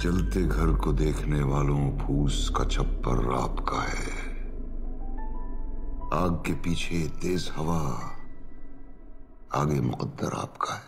चलते घर को देखने वालों फूस का छप्पर रात का है। आग के पीछे तेज हवा, आगे मुकद्दर आपका है।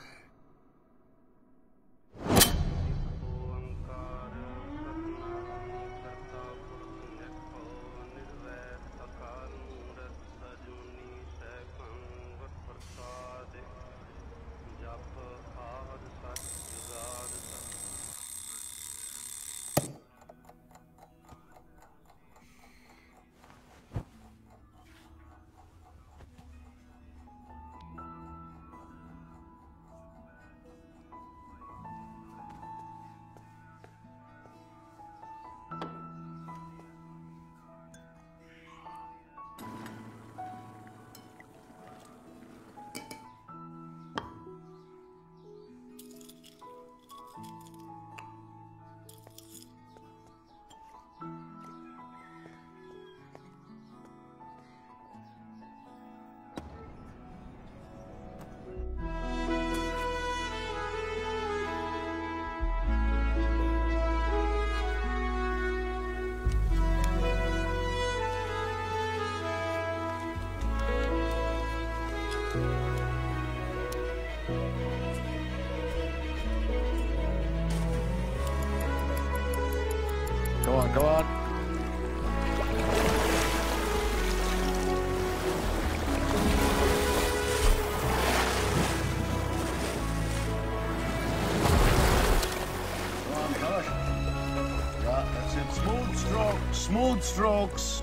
Smooth strokes.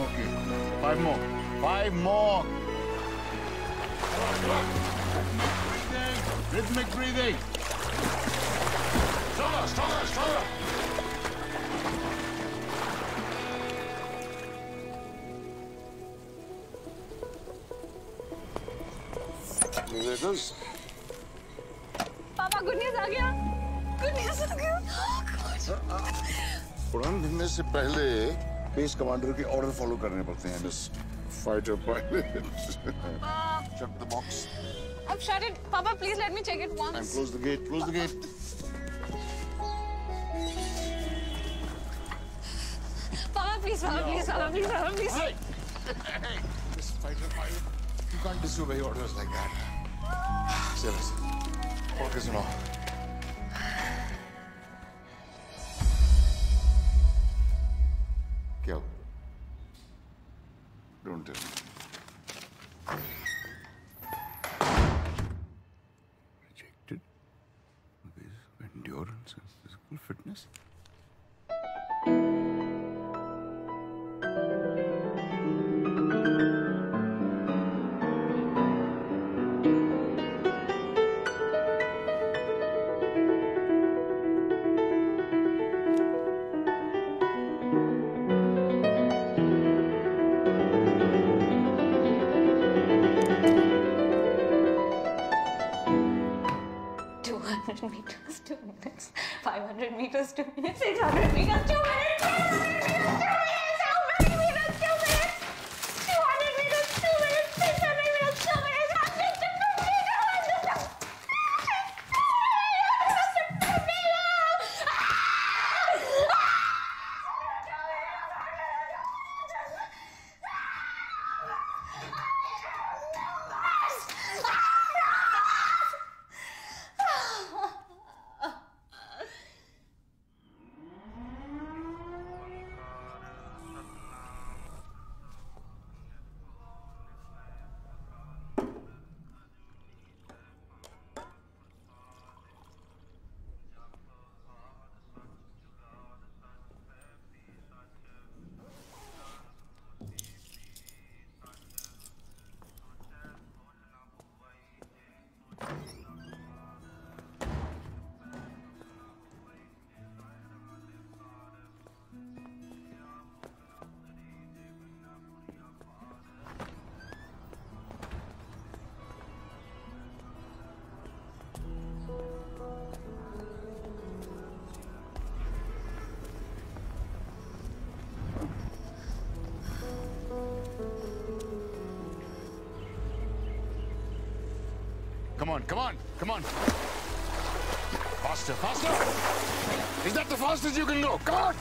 Okay, five more. Five more. Breathing. Rhythmic breathing. Stronger, stronger, stronger. There it goes. उड़ान भरने से पहले बेस कमांडर के ऑर्डर फॉलो करने पड़ते हैं miss fighter pilot. Check the box. I've shut it. Papa, please let me check it once. And close the gate. Close the gate. Papa, please, Papa, please, Papa, please, Papa, please. Hey, hey, Miss Fighter Pilot, you can't disobey orders like that. Seriously. Focus now. Come on, come on, come on. Faster, faster. Is that the fastest you can go? Come on.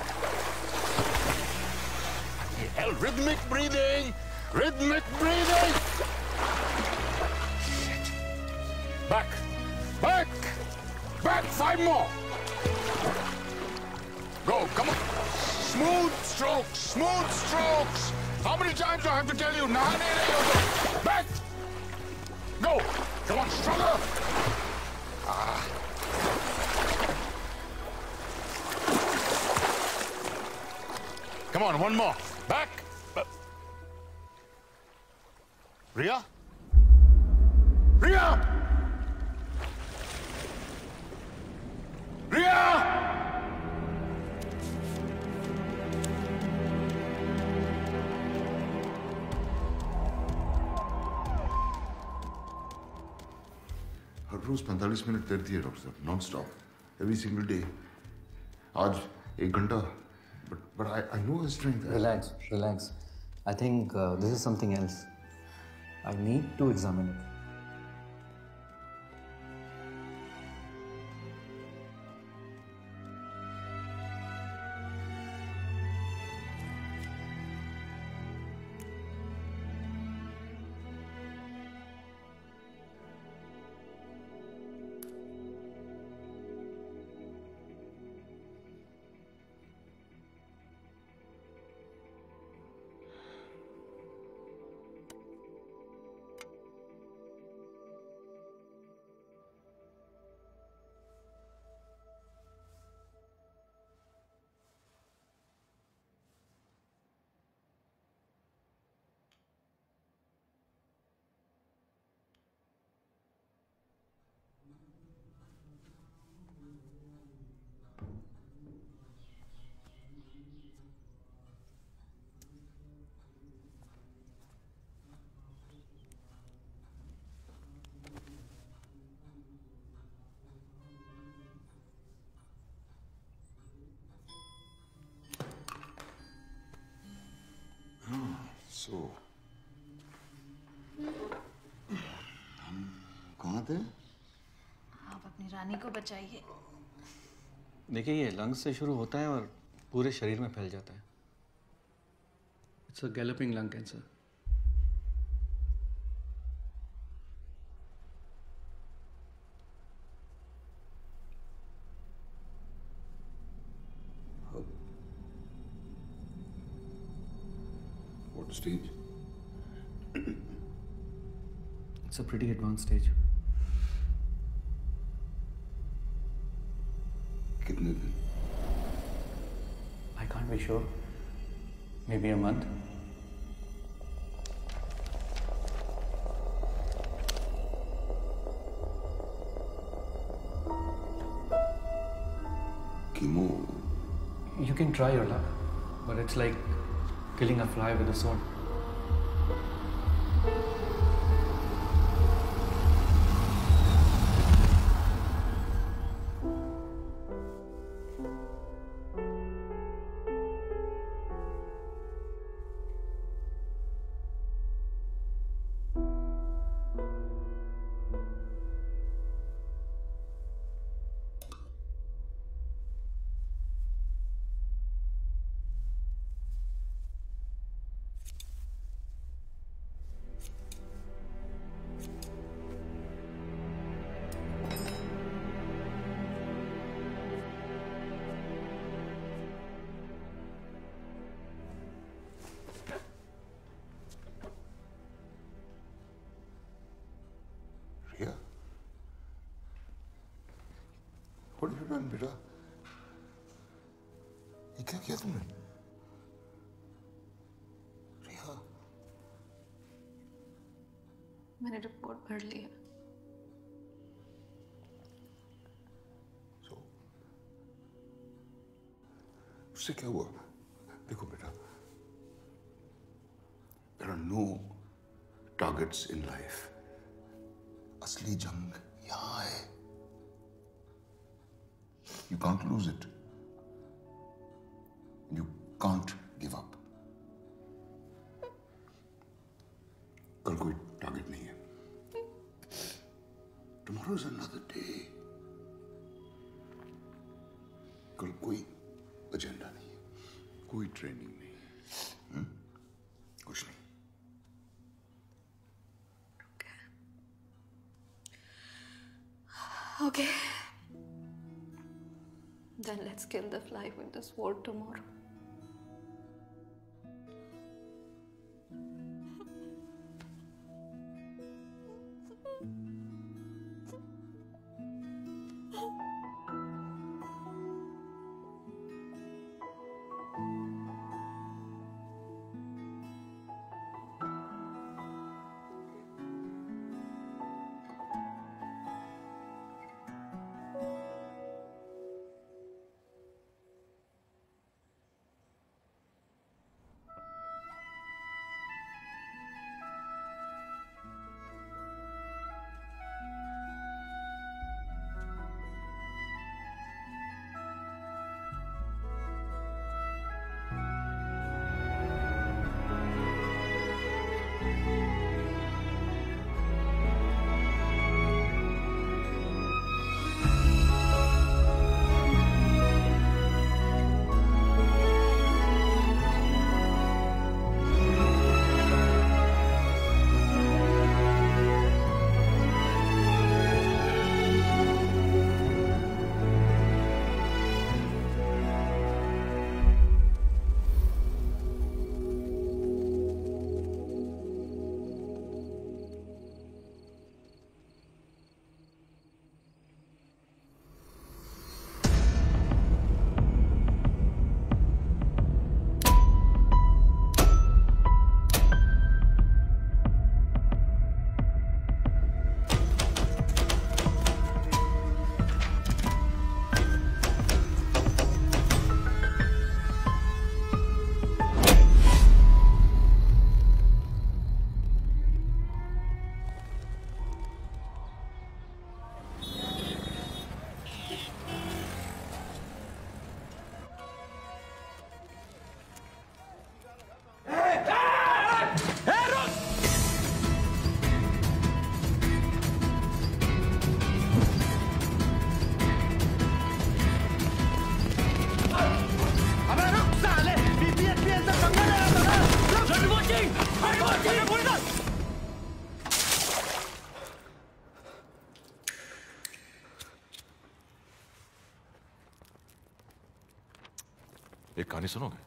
Hell, rhythmic breathing. Rhythmic breathing. Shit. Back, back, back. 5 more. Go, come on. Smooth strokes, smooth strokes. How many times do I have to tell you? Back. Go. Come on, stronger. Ah. Come on, one more. Back. Ria? Ria! Ria! रोज 45 minute तैरती है doctor साहब, non stop, every single day. आज 1 घंटा, but I know her strength. Relax, relax. I think this is something else. I need to examine it. So, हम कहाँ थे? आप अपनी रानी को बचाइए। देखिए, ये लंग्स से शुरू होता है और पूरे शरीर में फैल जाता है। It's a galloping lung cancer. Stage? It's a pretty advanced stage. Kitne din? I can't be sure. Maybe a month. Chemo? You can try your luck, but it's like killing a fly with a sword. What have you done, बेटा? ये क्या किया तुमने? रिया, मैंने report भर ली है। So, उससे क्या हुआ? देखो बेटा, there are no targets in life. असली जंग यहाँ है. You can't lose it. You can't give up. कल कोई टारगेट नहीं है. कोई ट्रेनिंग नहीं। कुछ नहीं। Okay. Then let's kill the fly with the sword tomorrow. सुनोगे?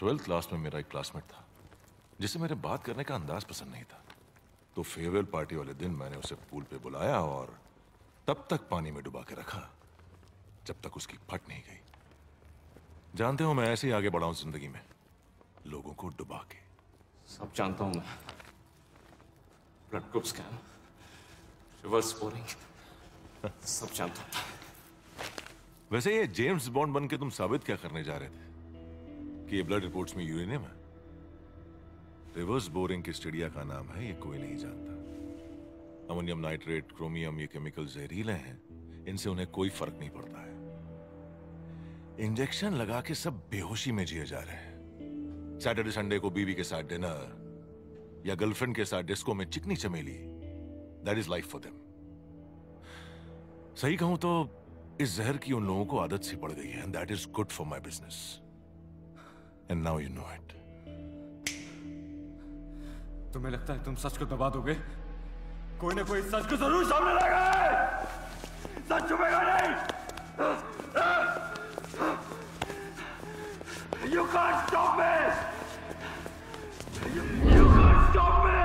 12th क्लास में मेरा एक क्लासमेट था जिसे मेरे बात करने का अंदाज पसंद नहीं था, तो फेयरवेल पार्टी वाले दिन मैंने उसे पूल पे बुलाया और तब तक पानी में डुबा के रखा जब तक उसकी फट नहीं गई। जानते हो मैं ऐसे ही आगे बढ़ा हूं जिंदगी में, लोगों को डुबा के। सब जानता हूं मैं, blood group scam, reverse boring, सब जानता हूं। वैसे ये जेम्स बॉन्ड बनके तुम साबित क्या करने जा रहे थे कि ये ब्लड रिपोर्ट्स में यूरेनियम है? रिवर्स बोरिंग की स्टेडिया का नाम है, ये कोई नहीं जानता। अमोनियम नाइट्रेट, क्रोमियम, ये केमिकल जहरीले हैं, इनसे उन्हें कोई फर्क नहीं पड़ता है। इंजेक्शन लगा के सब बेहोशी में जिए जा रहे हैं। सैटरडे संडे को बीवी के साथ डिनर या गर्लफ्रेंड के साथ डिस्को में Chikni Chameli, that is life for them. सही कहूं तो इस जहर की उन लोगों को आदत सी पड़ गई है, and that is good for my business, and now you know it. तुम्हें लगता है तुम सच को दबा दोगे? कोई ना कोई सच को जरूर सामने लाएगा, सच छुपेगा नहीं। You can't stop me, you can't stop me.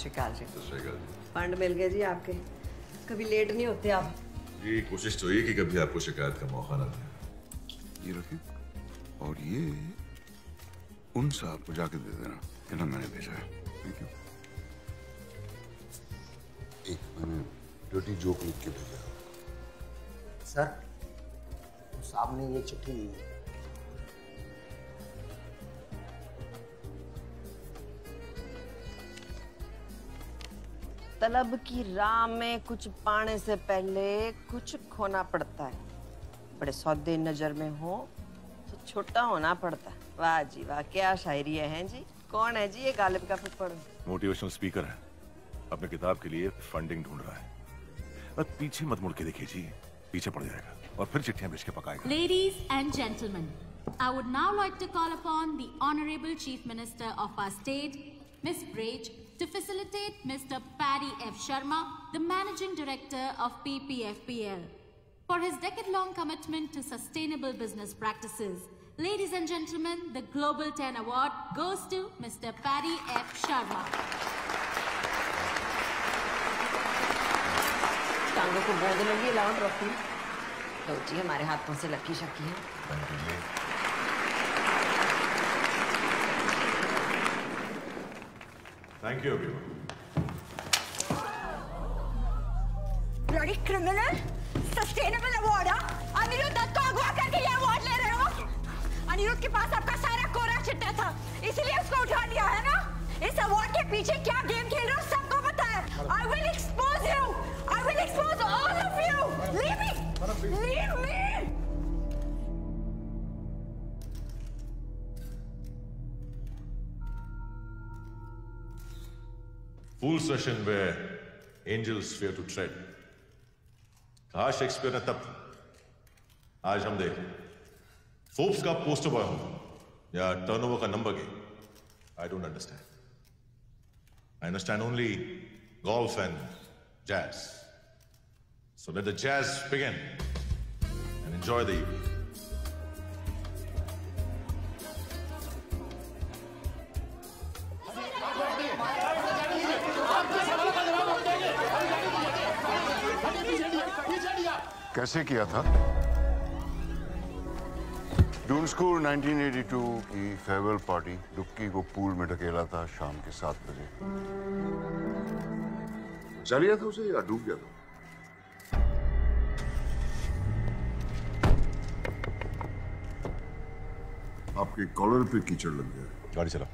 Shrikal ji, fund मिल गए जी आपके, कभी लेट नहीं होते आप जी। कोशिश तो ये कि कभी आपको शिकायत का मौका ना मिले। ये रखिए और ये उन साहब को जाके दे देना, कहना मैंने भेजा है। Thank you. एक मैंने ड्यूटी जोक लिख के भेजा सर, उस साहब ने ये चिट्ठी ली है। तलब की राह में कुछ पाने से पहले कुछ खोना पड़ता है। बड़े सौदे नजर में हो तो छोटा होना पड़ता है। वाह जी वाह, क्या शायरी है जी। कौन है जी ये गालिब का फुफड़? मोटिवेशनल स्पीकर है, अपने किताब के लिए फंडिंग ढूंढ रहा है। अब पीछे मत मुड़ के देखिए जी, पीछे पड़ जाएगा और फिर चिट्ठियां भेज के पकाएगा। Ladies and gentleman, I would now like to call upon the honourable chief minister of our state miss ब्रेज to facilitate Mr. Paddy F Sharma, the managing director of PPFPL, for his decade-long commitment to sustainable business practices. Ladies and gentlemen, the Global 10 Award goes to Mr. Paddy F Sharma. टांगों को गोद में लिए लाउंड रखी। तो जी हमारे हाथों से लकी शकी है। Thank you everyone. Bloody criminal! Sustainable award, huh? Anirudh को अगवा करके ये award ले रहे हो? Anirudh के पास आपका सारा कोरा चिट्टा था, इसलिए उसको उठा लिया है ना? इस award के पीछे क्या गेम खेल रहे हो सबको पता है। I will expose you. I will expose all of you. Leave me. Leave me. Full session where angels fear to tread. कहा शेक्सपियर ने तब, आज हम देखें फोर्ब्स का पोस्टर बॉय हो या टर्नओवर का number game. I don't understand. I understand only golf and jazz. So let the jazz begin and enjoy the evening. कैसे किया था? डून स्कूल 1982 की फेयरवेल पार्टी। डुक्की को पूल में ढकेला था शाम के 7 बजे। चल गया था उसे या डूब गया था? आपके कॉलर पे कीचड़ लग गया। गाड़ी चला।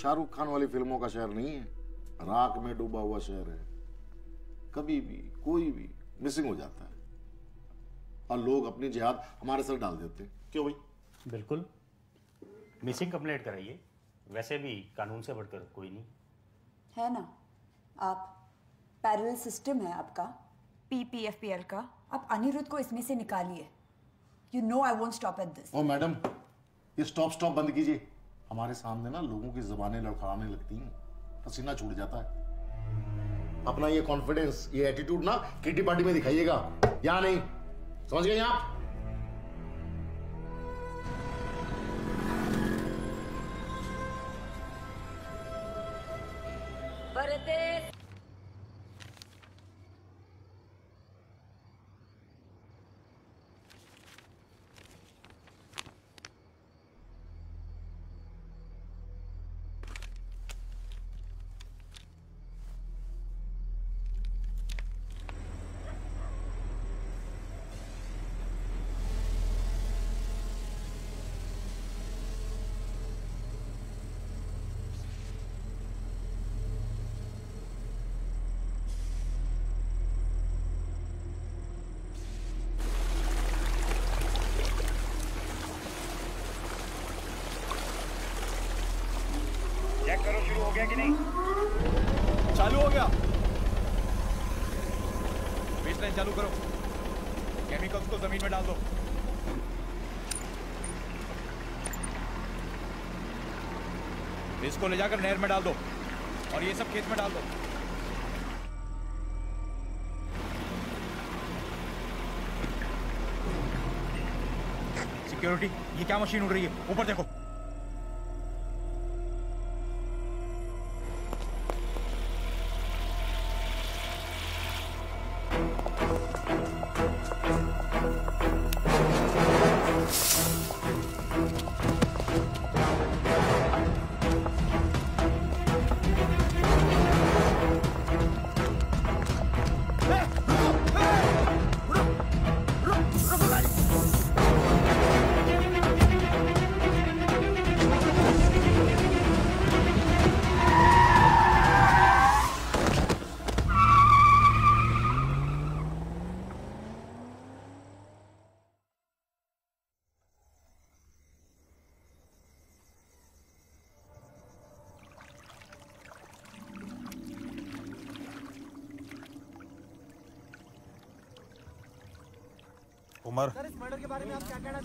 शाहरुख खान वाली फिल्मों का शहर नहीं है, राख में डूबा हुआ शहर है। कभी भी कोई भी मिसिंग हो जाता है और लोग अपनी जिहाद हमारे सर डाल देते हैं। क्यों भाई? बिल्कुल मिसिंग कंप्लेंट कराइए, वैसे भी कानून से बढ़कर कोई नहीं है ना। आप पैरेलल सिस्टम है आपका पीपीएफपीएल का। आप अनिरुद्ध को इसमें से निकालिए। You know I won't stop at this. Oh madam ये स्टॉप बंद कीजिए। हमारे सामने ना लोगों की जुबानें लड़खड़ाने लगती हैं, पसीना छूट जाता है। अपना ये कॉन्फिडेंस ये एटीट्यूड ना किटी पार्टी में दिखाइएगा, यहाँ नहीं। समझ गए आप? कि नहीं चालू हो गया? बेसलाइन चालू करो, केमिकल्स को जमीन में डाल दो। इसको ले जाकर नहर में डाल दो और ये सब खेत में डाल दो। सिक्योरिटी, ये क्या मशीन उड़ रही है? ऊपर देखो। उम्र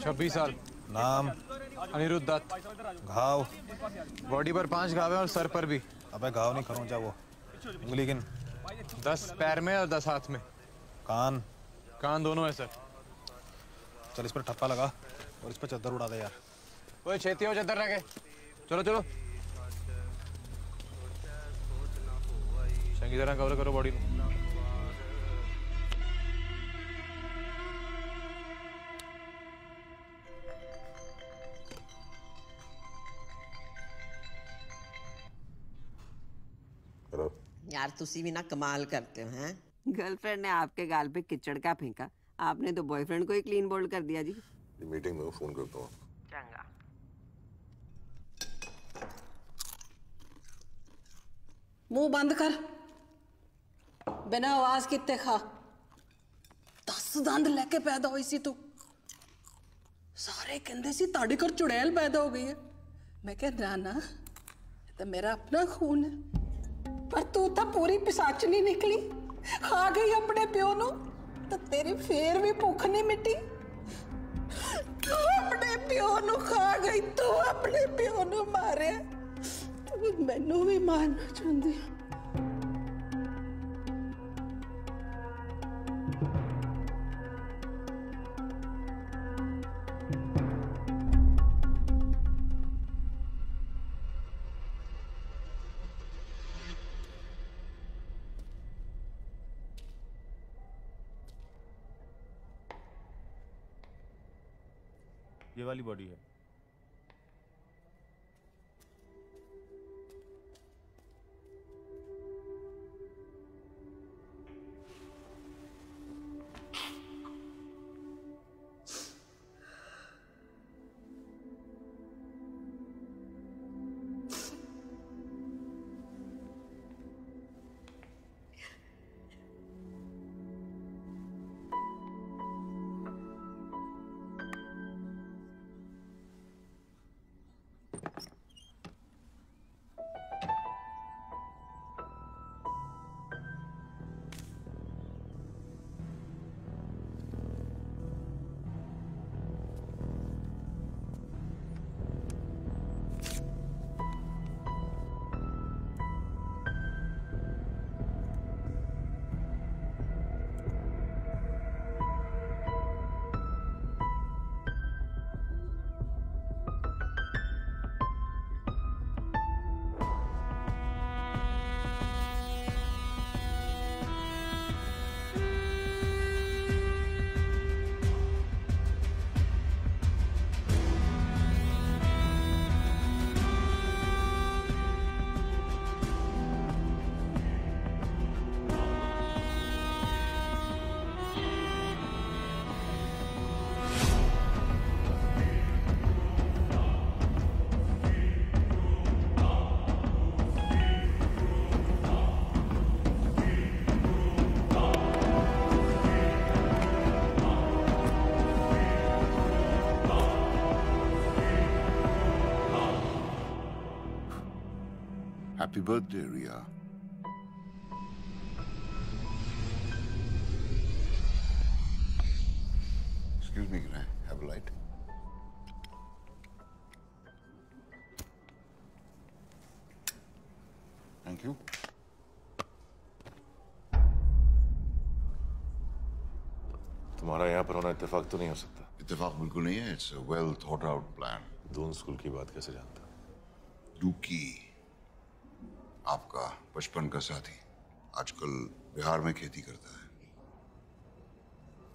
26 साल, नाम अनिरुद्ध दत्त, घाव बॉडी पर 5 घाव हैं और सर पर भी। अबे घाव नहीं खरोंचा वो, उंगली गिन। 10 पैर में और 10 हाथ में। कान दोनों है सर। चल इस पर ठप्पा लगा और इस पर चद्दर उड़ा दे यार। ओए छेतियों चद्दर लगे, चलो चलो। चंगी तरह कवर करो बॉडी को। यार तुसी भी ना कमाल करते हो हैं। गर्लफ्रेंड ने आपके गाल पे किचड़ का फेंका, आपने तो बॉयफ्रेंड को ही क्लीन बोल्ड कर दिया। जी मीटिंग में फोन करता हूँ। चंगा। मुंह बंद कर, बिना आवाज कितने खा। 10 दंद लेके पैदा हुई सी तू, सारे कहते सी ताड़ी कर चुड़ैल पैदा हो गई है। मैं कह नाना तो मेरा अपना खून है, पर तू तो पूरी पिसाचनी निकली, खा गई अपने प्यो नू, तो तेरी फेर भी भूख नहीं मिटी। तू अपने प्यो नू खा गई, तू अपने प्यो नू मारे, तू मैनू भी मारना चाहती। ये वाली बॉडी है। Happy birthday, Ria. Excuse me, can I have a light? you. तुम्हारा यहाँ पर होना इत्तेफाक तो नहीं हो सकता। इत्तेफाक बिल्कुल नहीं है। It's a well thought out plan. Doon school की बात कैसे जानता? डूकी आपका बचपन का साथी आजकल बिहार में खेती करता है।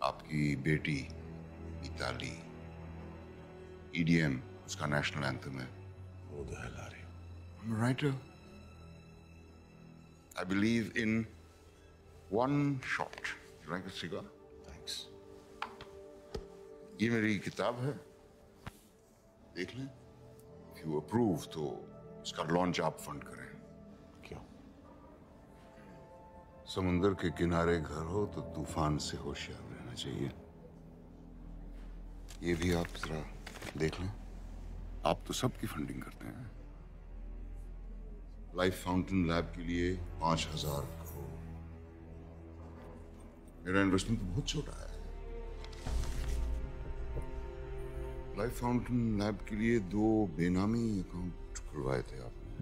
आपकी बेटी इताली EDM उसका नेशनल एंथम है। वो the hell are you? I'm a writer. I believe in one shot. You like a cigar? ये मेरी किताब है, देख लें। If you approve तो इसका लॉन्च आप फंड करें। क्यों? समुंदर के किनारे घर हो तो तूफान से होशियार रहना चाहिए। ये भी आप जरा देख लें। आप तो सबकी फंडिंग करते हैं। लाइफ फाउंटेन लैब के लिए 5,000 करोड़। मेरा इन्वेस्टमेंट तो बहुत छोटा है। लाइफ फाउंटेन लैब के लिए 2 बेनामी अकाउंट खुलवाए थे आपने।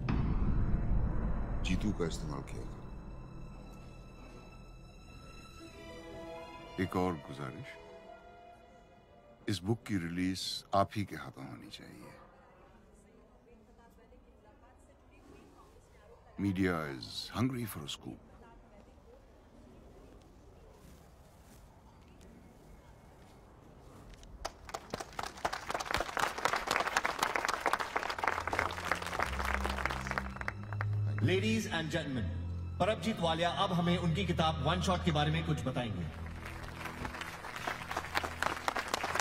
जीतू का इस्तेमाल किया था। एक और गुजारिश, इस बुक की रिलीज आप ही के हाथों होनी चाहिए। Media is hungry for a scoop. Ladies and gentleman, Prabhjeet Walia अब हमें उनकी किताब वन शॉट के बारे में कुछ बताएंगे।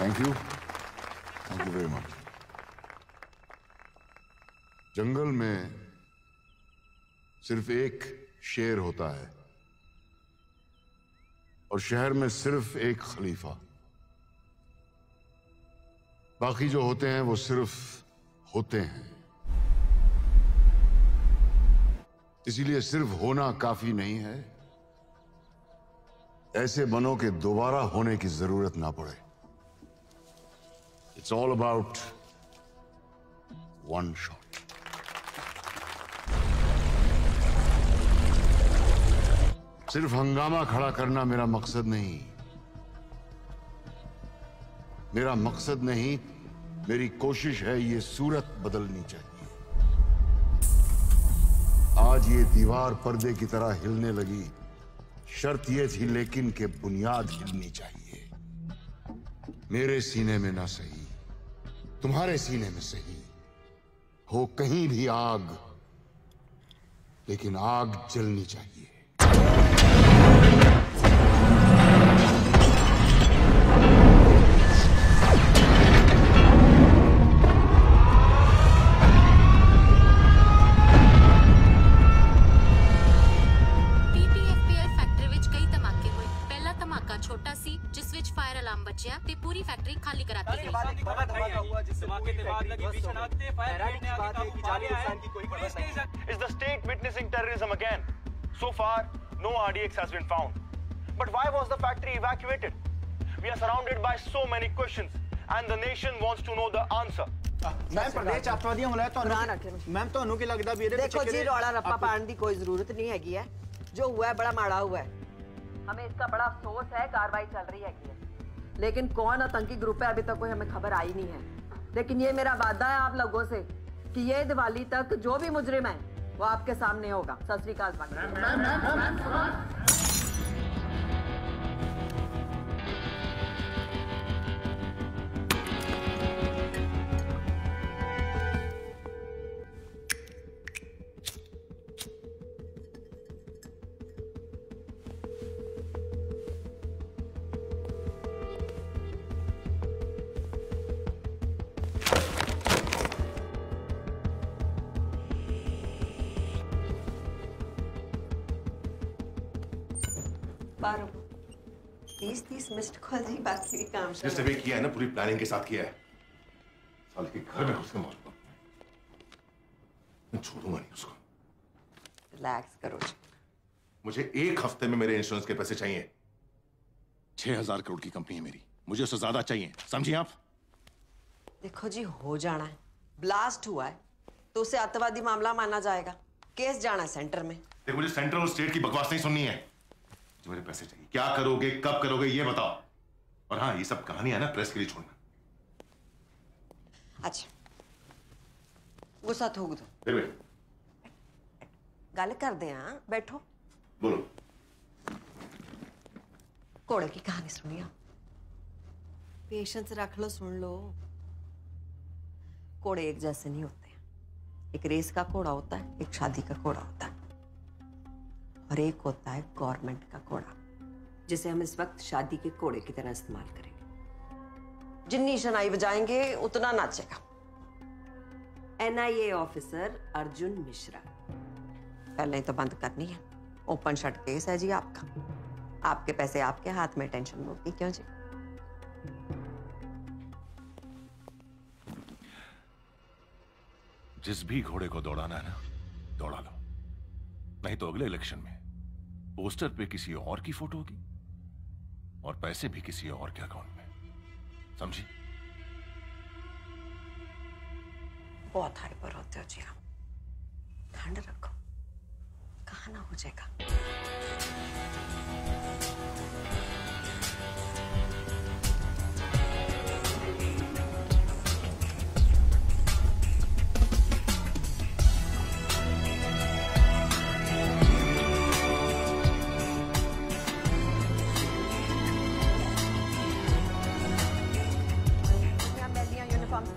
Thank you very much. जंगल में सिर्फ एक शेर होता है और शहर में सिर्फ एक खलीफा। बाकी जो होते हैं वो सिर्फ होते हैं, इसीलिए सिर्फ होना काफी नहीं है, ऐसे बनो कि दोबारा होने की जरूरत ना पड़े। It's all about one shot. सिर्फ हंगामा खड़ा करना मेरा मकसद नहीं। मेरा मकसद नहीं, मेरी कोशिश है ये सूरत बदलनी चाहिए। आज ये दीवार पर्दे की तरह हिलने लगी, शर्त ये थी लेकिन कि बुनियाद हिलनी चाहिए। मेरे सीने में ना सही, तुम्हारे सीने में सही हो। कहीं भी आग, लेकिन आग जलनी चाहिए। Has been found, but why was the factory evacuated? We are surrounded by so many questions, and the nation wants to know the answer. Ma'am प्रदेश आतंकवादियों मुलायम तो मैम तो अनुकी लगता भी है। देखो जी रोड़ा रप्पा पान दी कोई ज़रूरत नहीं है कि है, जो हुआ है बड़ा मारा हुआ है। हमें इसका बड़ा अफसोस है, कार्रवाई चल रही है कि है, लेकिन कौन आतंकी ग्रुप है अभी तक कोई हमें खबर आई नहीं है। लेकिन ये मेरा वादा है आप लोगों से कि ये दिवाली तक जो भी मुजरिम है वो आपके सामने होगा। सत श्री अकाल। बाकी काम जिसने भी किया है ना पूरी प्लानिंग के साथ किया है। साले के घर में उसके मारूंगा, मैं छोड़ूंगा नहीं उसको। रिलैक्स करो। मुझे 1 हफ्ते में मेरे इंश्योरेंस के पैसे चाहिए। 6,000 करोड़ की कंपनी है मेरी, मुझे उससे ज्यादा चाहिए, समझिए आप। देखो जी हो जाना है, ब्लास्ट हुआ है तो उसे आतंकवादी मामला माना जाएगा। केस जाना सेंटर में। देख मुझे सेंटर और स्टेट की बकवास नहीं सुननी है, जो मेरे पैसे चाहिए। क्या करोगे, कब करोगे ये बताओ। और हाँ, ये सब कहानी है ना प्रेस के लिए छोड़ना। अच्छा गुस्सा थूक दो, फिर गाल कर दे। हाँ बैठो, बोलो। कोड़े की कहानी सुनिए। पेशेंस रख लो, सुन लो। कोड़े एक जैसे नहीं होते। एक रेस का कोड़ा होता है, एक शादी का कोड़ा होता है, और एक होता है गवर्नमेंट का कोड़ा, जिसे हम इस वक्त शादी के कोड़े की तरह इस्तेमाल करेंगे। जिन्नी शनाई बजाएंगे उतना नाचेगा। NIA officer Arjun Mishra. पहले ही तो बंद करनी है। ओपन शट केस है जी आपका। आपके पैसे आपके हाथ में, टेंशन होगी क्यों जी? जिस भी घोड़े को दौड़ाना है ना, दौड़ा लो, नहीं तो अगले इलेक्शन में पोस्टर पे किसी और की फोटो होगी और पैसे भी किसी और के अकाउंट में, समझी? बहुत हाइपर होते हो जी आप, ठंड रखो, कहाँ ना हो जाएगा।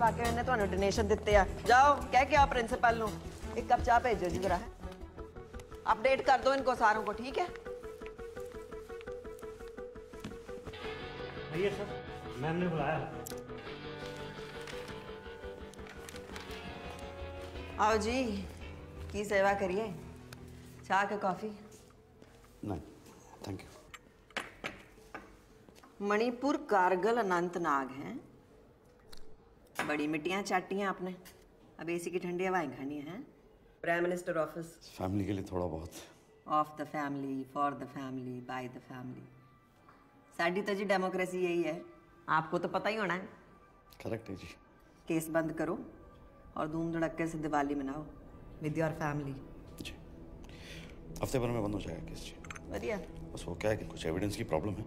पाके मैंने तो डोनेशन दिते आ, जाओ कह के आप प्रिंसिपल नो एक कप चाह भेजो जी, जरा अपडेट कर दो इनको सारों को, ठीक है? भैया सर, मैम ने बुलाया। आओ जी, की सेवा करिए। चाह के कॉफी? नहीं थैंक यू। मणिपुर, कारगिल, अनंतनाग हैं। बड़ी मिट्टियाँ चाटी हैं आपने, अब एसी की ठंडी हवाएं खानी है। प्राइम मिनिस्टर ऑफिस, फैमिली के लिए थोड़ा बहुत। Of the family, for the family, by the family, साड़ी तो जी डेमोक्रेसी यही है, आपको तो पता ही होना है। करेक्ट है जी। केस बंद करो और धूम धड़क्के से दिवाली मनाओ विद योर फैमिली। जी हफ्ते भर में बंद हो जाएगा केस जी। बढ़िया। बस वो क्या है कि कुछ एविडेंस की प्रॉब्लम है,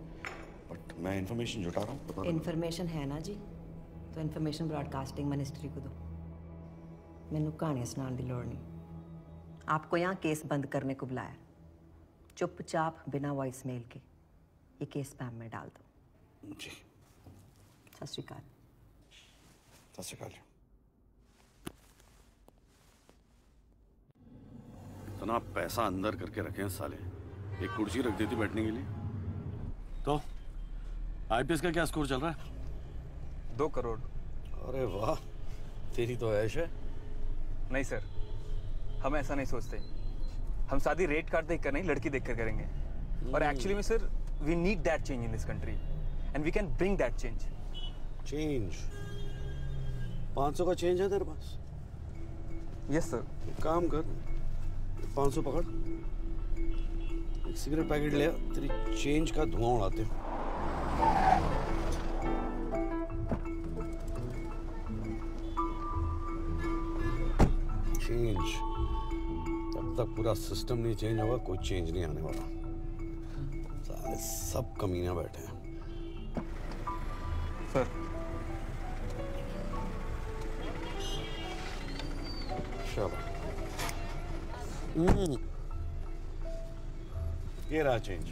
बट मैं इन्फॉर्मेशन जुटा रहा हूँ। इन्फॉर्मेशन है ना जी, तो इन्फॉर्मेशन ब्रॉडकास्टिंग मिनिस्ट्री को दो, मैनू कहानियां सुनाने की लोड़ नहीं। आपको यहाँ केस बंद करने को बुलाया, चुपचाप बिना वॉइस मेल के ये केस स्पैम में डाल दो जी। सत श्री अकाल। सत श्री अकाल। इतना पैसा अंदर करके रखे हैं साले, एक कुर्सी रख देती बैठने के लिए। तो IPS का क्या स्कोर चल रहा है? 2 करोड़। अरे वाह, तेरी तो ऐश है। नहीं सर, हम ऐसा नहीं सोचते, हम शादी रेट कार्ड देखकर नहीं, लड़की देखकर करेंगे। और एक्चुअली में sir, we need that change in this country and we can bring that change. Change? 500 का चेंज है तेरे पास? Yes sir. एक काम कर, 500 पकड़, एक सिगरेट पैकेट ले, तेरी चेंज का धुआं उड़ाते हैं। चेंज जब तक पूरा सिस्टम नहीं चेंज होगा कोई चेंज नहीं आने वाला। साले सब कमीना बैठे हैं। सर चलो, ये रहा चेंज।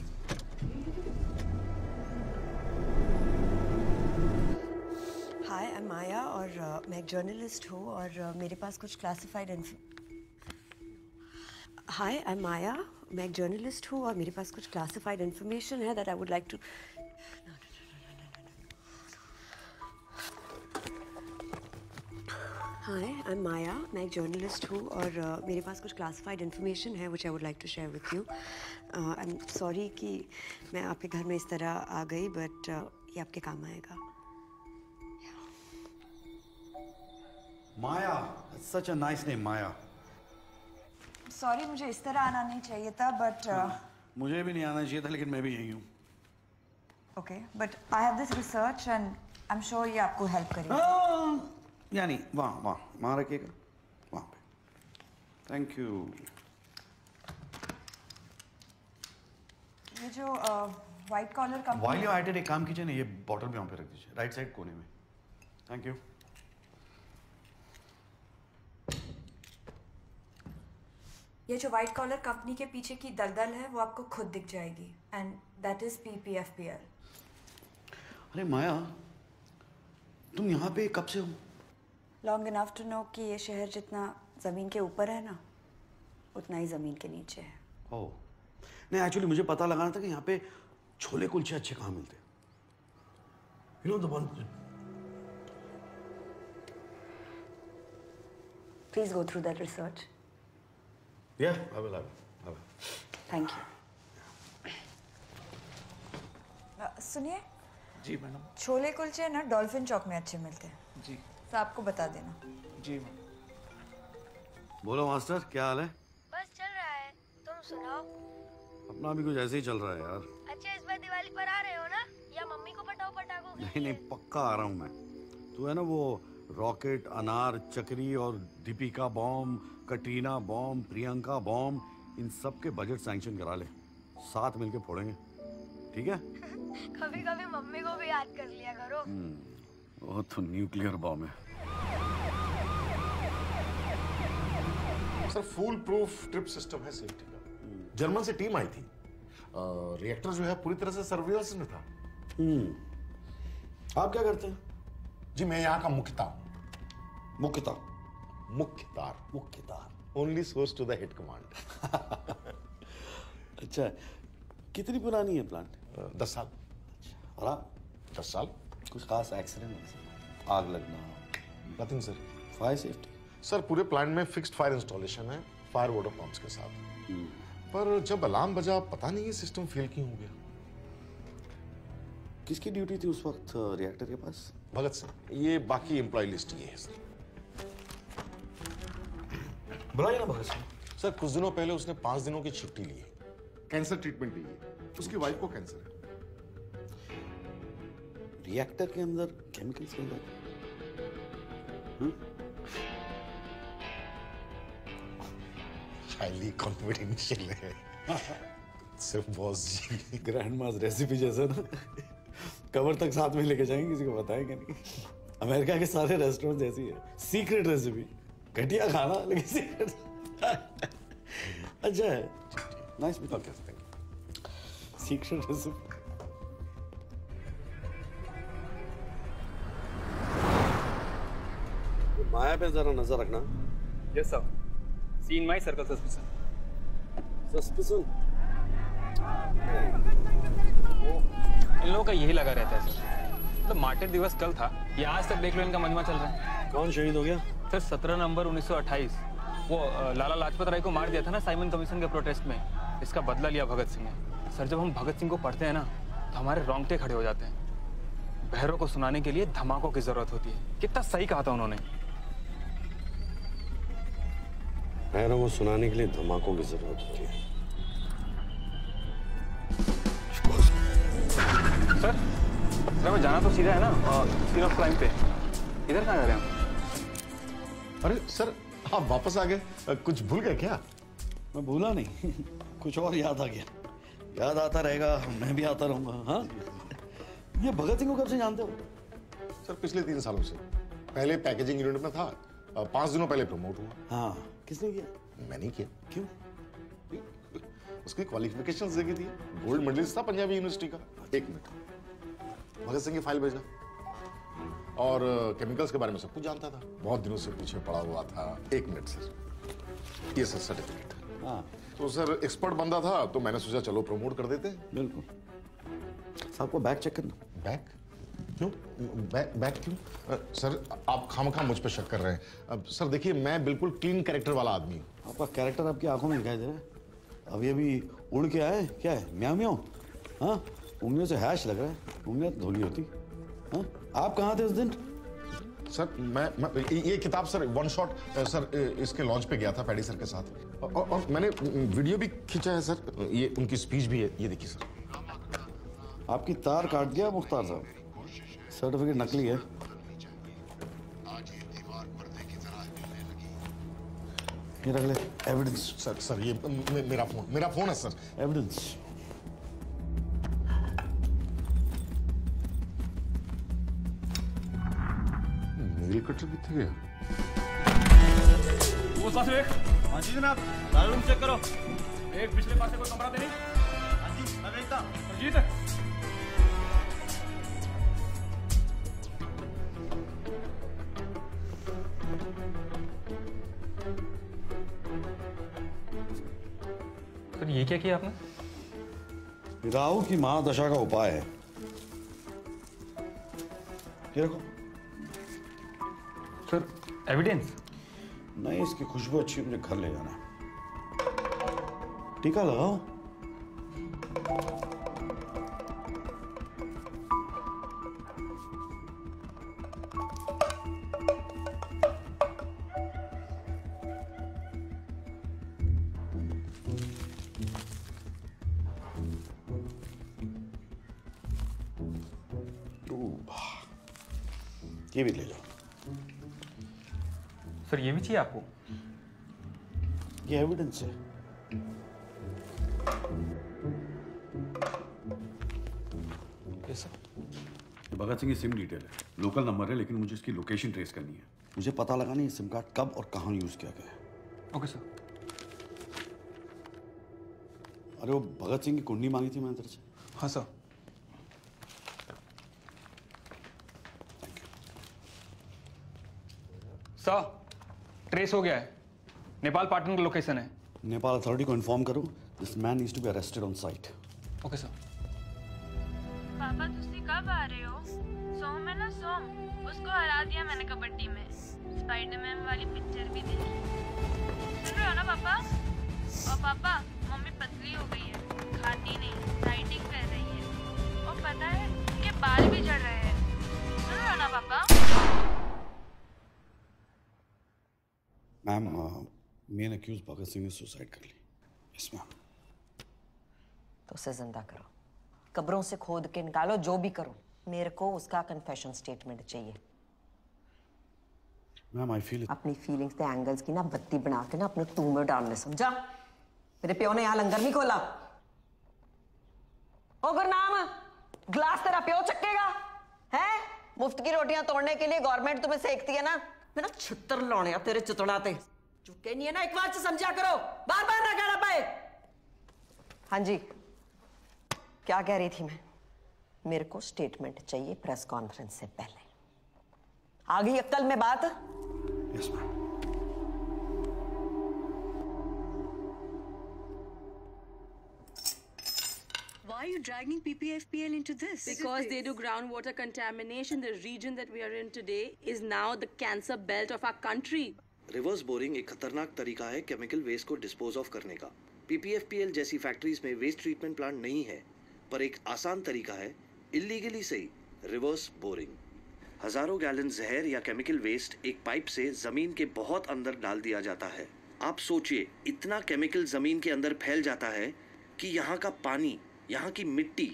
हाय, आई एम माया और मैं एक जर्नलिस्ट हूँ और मेरे पास कुछ क्लासिफाइड इन्फॉर्मेशन है that I would like to. Hi, I am Maya, मैं एक जर्नलिस्ट हूँ और मेरे पास कुछ क्लासिफाइड इन्फॉर्मेशन है which I would like to share with you. I am sorry कि मैं आपके घर में इस तरह आ गई, बट ये आपके काम आएगा। Maya, that's such a nice name, Maya. Sorry, मुझे इस तरह आना नहीं चाहिए था, बट मुझे भी नहीं आना चाहिए था, लेकिन मैं भी यही हूँ। Okay, but I have this research and I am sure ये आपको हेल्प करेगा। यानी वाह वाह, वहाँ रखिएगा, वहाँ पे। Thank you. ये जो व्हाइट कॉलर कंपनी वाली आईटी, एक काम कीजिए ना, ये बॉटल भी वहाँ पे रख दीजिए, राइट साइड कोने में। Thank you. ये जो व्हाइट कॉलर कंपनी के पीछे की दलदल है वो आपको खुद दिख जाएगी, एंड दैट इज पीपीएफपीएल। अरे माया, तुम यहाँ पे कब से हो? लॉन्ग इनफ टू नो कि ये शहर जितना ज़मीन के ऊपर है ना, उतना ही ज़मीन के नीचे है। ओह नहीं, एक्चुअली मुझे पता लगाना था कि यहाँ पे छोले कुलचे अच्छे कहाँ मिलते हैं। You know the one. Please go through that research. Yeah, I will. Thank you. सुनिए जी मैडम, छोले कुलचे ना डॉल्फिन चौक में अच्छे मिलते हैं जी, तो आपको बता देना। जी मैडम। बोलो मास्टर, क्या हाल है? बस चल रहा है, तुम सुनाओ? अपना भी कुछ ऐसे ही चल रहा है यार। अच्छा, इस बार दिवाली पर आ रहे हो ना, या मम्मी को पटाओ पटाखों के? नहीं नहीं, पक्का आ रहा हूँ मैं। तू है ना वो रॉकेट, अनार, चक्री और Deepika bomb, Katrina bomb, Priyanka bomb, इन सब के बजट सैंक्शन करा ले, साथ मिलके फोड़ेंगे, ठीक है? कभी कभी मम्मी को भी याद कर लिया करो। वो तो न्यूक्लियर बॉम्ब है। Sir foolproof trip system है सेफ्टी का। जर्मन से टीम आई थी, रिएक्टर जो है पूरी तरह से सर्विलेंस में था। आप क्या करते हैं? जी मैं यहाँ का मुख्तार, only source to the head command. अच्छा, कितनी पुरानी है प्लांट? 10 साल। अच्छा, और आप? 10 साल। कुछ खास एक्सीडेंट, आग लगना? Nothing sir. Fire safety? Sir पूरे प्लांट में फिक्स्ड फायर इंस्टॉलेशन है, फायर वाटर पंप्स के साथ। पर जब अलार्म बजा, पता नहीं ये सिस्टम फेल क्यों हो गया। किसकी ड्यूटी थी उस वक्त रिएक्टर के पास? भगत सिंह। ये बाकी एम्प्लॉय लिस्ट ये है सर। बुलाइए ना भगत सिंह। सर कुछ दिनों पहले उसने 5 दिनों की छुट्टी ली है, कैंसर ट्रीटमेंट ली है, उसकी वाइफ को कैंसर है। रिएक्टर के अंदर केमिकल्स मिल जाते, कॉन्फिडेंशियल है। सिर्फ बॉस जी ग्रैंडमास रेसिपी जैसा ना, कवर तक साथ में लेके जाएंगे, किसी को बताएंगे नहीं। अमेरिका के सारे रेस्टोरेंट जैसी है, सीक्रेट रेसिपी, घटिया खाना लेकिन सीक्रेट। अच्छा है, nice meeting. Okay thank you. Secret recipe. Maya पे जरा नजर रखना। Yes sir, see in my circle suspicion. इन लोगों का यही लगा रहता है सर। मतलब मार्टिर दिवस कल था, ये आज तक देख लो इनका मजमा चल रहा है। कौन शहीद हो गया सर? 17 नवंबर 1928 वो लाला लाजपत राय को मार दिया था ना साइमन कमीशन के प्रोटेस्ट में, इसका बदला लिया भगत सिंह ने। सर जब हम भगत सिंह को पढ़ते हैं ना, तो हमारे रोंगटे खड़े हो जाते हैं। बहरों को सुनाने के लिए धमाकों की जरूरत होती है। कितना सही कहा था उन्होंने, बहरों को सुनाने के लिए धमाकों की जरूरत होती है। सर मैं जाना तो सीधा है ना, स्पीड ऑफ क्लाइंब पे। इधर कहाँ जा रहे हैं? अरे सर आप वापस आ गए, कुछ भूल गए क्या? मैं भूला नहीं, कुछ और याद आ गया। याद आता रहेगा, मैं भी आता रहूँगा। हाँ, ये भगत सिंह को कब से जानते हो? सर पिछले 3 सालों से। पहले पैकेजिंग यूनिट में था, 5 दिनों पहले प्रमोट हुआ। हाँ, किसने किया? मैंने किया। क्यों? उसकी क्वालिफिकेशंस देखी थी, गोल्ड मेडलिस्ट था पंजाबी यूनिवर्सिटी का। एक मिनट, भगत सिंह की फाइल भेजना। और केमिकल्स के बारे में सब कुछ जानता था, बहुत दिनों से पीछे पड़ा हुआ था। एक मिनट सर, ये सर सर्टिफिकेट। हाँ तो सर एक्सपर्ट बंदा था, तो मैंने सोचा चलो प्रमोट कर देते। बिल्कुल। साहब को बैग चेक करना। बैग क्यों? बैग क्यों? सर आप खामखा मुझ पर शक कर रहे हैं। अब सर देखिए, मैं बिल्कुल क्लीन कैरेक्टर वाला आदमी हूँ। आपका कैरेक्टर आपकी आंखों में दिखाई दे रहा है। अब ये भी उड़ के आए क्या है? म्याऊ म्याऊ। हाँ, उंगलियों से हैश लग रहा है, उंगलियां धोली होती। हाँ आप कहाँ थे उस दिन? सर मैं ये किताब सर वन शॉट सर इसके लॉन्च पे गया था पैडी सर के साथ, और मैंने वीडियो भी खींचा है सर, ये उनकी स्पीच भी है, ये देखिए सर। आपकी तार काट दिया मुख्तार साहब, सर्टिफिकेट नकली है। ये रख ले एविडेंस। सर ये मेरा फोन है सर, एविडेंस। कटर कितने गया? वो साथ एक। हाँ जी जनाब, सारा रूम चेक करो। एक पिछले पास से कोई कमरा देनी? हाँ जी, मैं भेजता। अजीत। सर ये क्या किया आपने? राहु की महादशा का उपाय है। ये रखो। Sir evidence? नहीं, इसकी खुशबू अच्छी, मुझे घर ले जाना है। टीका लगाओ। ये भी ले लो। सर ये भी चाहिए आपको? ये एविडेंस है। भगत सिंह की सिम डिटेल है, लोकल नंबर है, लेकिन मुझे इसकी लोकेशन ट्रेस करनी है। मुझे पता लगाना है ये सिम कार्ड कब और कहाँ यूज किया गया है। Okay sir. अरे वो भगत सिंह की कुंडली मांगी थी मैंने तेरे से। हाँ सर। सर ट्रेस हो गया है, नेपाल पाटन का लोकेशन है। नेपाल अथॉरिटी को इन्फॉर्म करो। This man needs to be arrested on site. Okay sir. पापा तुसी कब आ रहे हो? सोम है ना, सोम उसको हरा दिया मैंने कबड्डी में। स्पाइडरमैन वाली पिक्चर भी देखी। सुन रहे हो ना पापा? और पापा मम्मी पतली हो गई है, खाती नहीं, डाइटिंग कर रही है, और पता है उनके बाल भी झड़ रहे हैं। सुन रहे हो ना पापा? Ma'am main accused Bhagat Singh ने सुसाइड कर ली। Yes ma'am. तो उसे जिंदा करो, कब्रों से खोद के निकालो, जो भी करो, मेरे को उसका कन्फेशन स्टेटमेंट चाहिए। मैम आई फील अपनी फीलिंग्स के एंगल्स की ना बत्ती बना के ना अपने टूम में डालने, समझा? मेरे प्यो ने यहाँ लंगर नहीं खोला। ओ गुरनाम, ग्लास तेरा प्यो चक्केगा है? मुफ्त की रोटियां तोड़ने के लिए गवर्नमेंट तुम्हें सेकती है ना। मैं ना छितर लौने तेरे चितड़ाते जो कहनी है ना, एक बार से समझा करो, बार बार ना कहना पाए। हाँ जी, क्या कह रही थी मैं? मेरे को स्टेटमेंट चाहिए प्रेस कॉन्फ्रेंस से पहले। आ गई अक्कल में बात? Yes ma'am. Why are you dragging PPFPL into this? Because they do groundwater contamination. The region that we are in today is now the cancer belt of our country. Reverse boring एक खतरनाक तरीका है chemical waste को dispose of करने का। PPFPL जैसी factories में waste treatment plant नहीं है, पर एक आसान तरीका है, illegally सही, reverse boring। हजारों गैलन जहर या chemical waste एक पाइप से जमीन के बहुत अंदर डाल दिया जाता है। आप सोचिए, इतना chemical जमीन के अंदर फैल जाता है कि यहाँ का पानी, यहाँ की मिट्टी,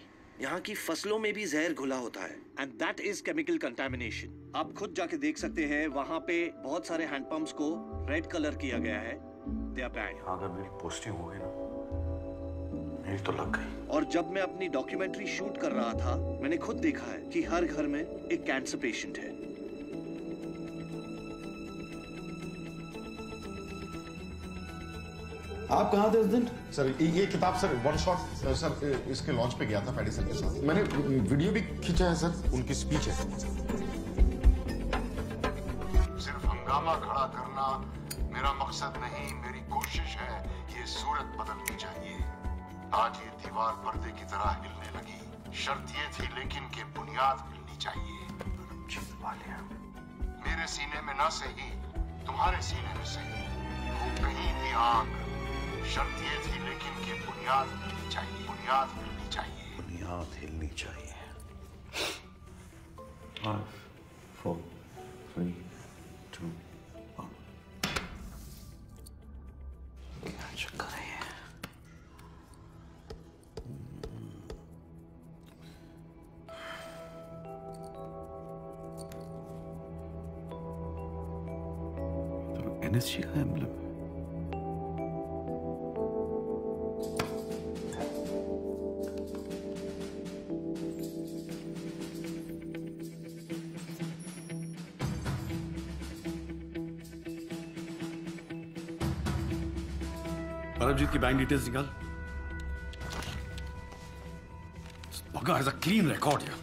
यहाँ की फसलों में भी जहर घुला होता है। And that is chemical contamination. आप खुद जाके देख सकते हैं, वहाँ पे बहुत सारे हैंडपंप्स को रेड कलर किया गया है। They are banned. अगर मेरी पोस्टिंग हो गई ना, मेरी तो लग गई। और जब मैं अपनी डॉक्यूमेंट्री शूट कर रहा था, मैंने खुद देखा है कि हर घर में एक कैंसर पेशेंट है। आप कहाँ थे उस दिन? सर ये किताब सर वन शॉट सर इसके लॉन्च पे गया था पैडी सर के साथ। मैंने वीडियो भी खींचा है सर, उनकी स्पीच है। सिर्फ हंगामा खड़ा करना मेरा मकसद नहीं, मेरी कोशिश है ये सूरत बदलनी चाहिए। आज ये दीवार पर्दे की तरह हिलने लगी, शर्त ये थी लेकिन के बुनियाद मिलनी चाहिए। मेरे सीने में ना सही, तुम्हारे सीने में सही, वो कहीं भी आग। शर्त ये थी लेकिन कि बुनियाद हिलनी चाहिए, बुनियाद हिलनी चाहिए, बुनियाद हिलनी चाहिए। 5, 4, 3, 2, 1। क्या चक्कर है? तो एनएसजी का एम्ब्लम है। परमजीत की बैंक डिटेल्स निकाल। Bhagat has a clean record here.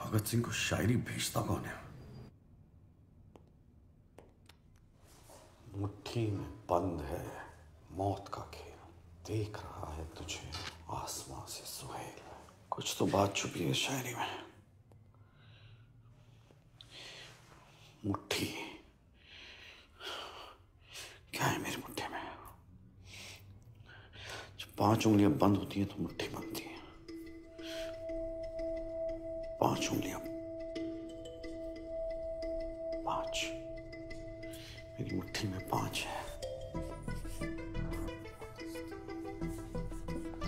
Bhagat Singh को शायरी भेजता कौन है? मुट्ठी में बंद है मौत का खेल, देख रहा है तुझे आसमां से सुहेल। कुछ तो बात छुपी है शायरी में। मुट्ठी क्या है मेरी मुट्ठी में? जब 5 उंगलियां बंद होती हैं तो मुट्ठी बनती है। 5 उंगलियां 5 मेरी मुट्ठी में 5 है।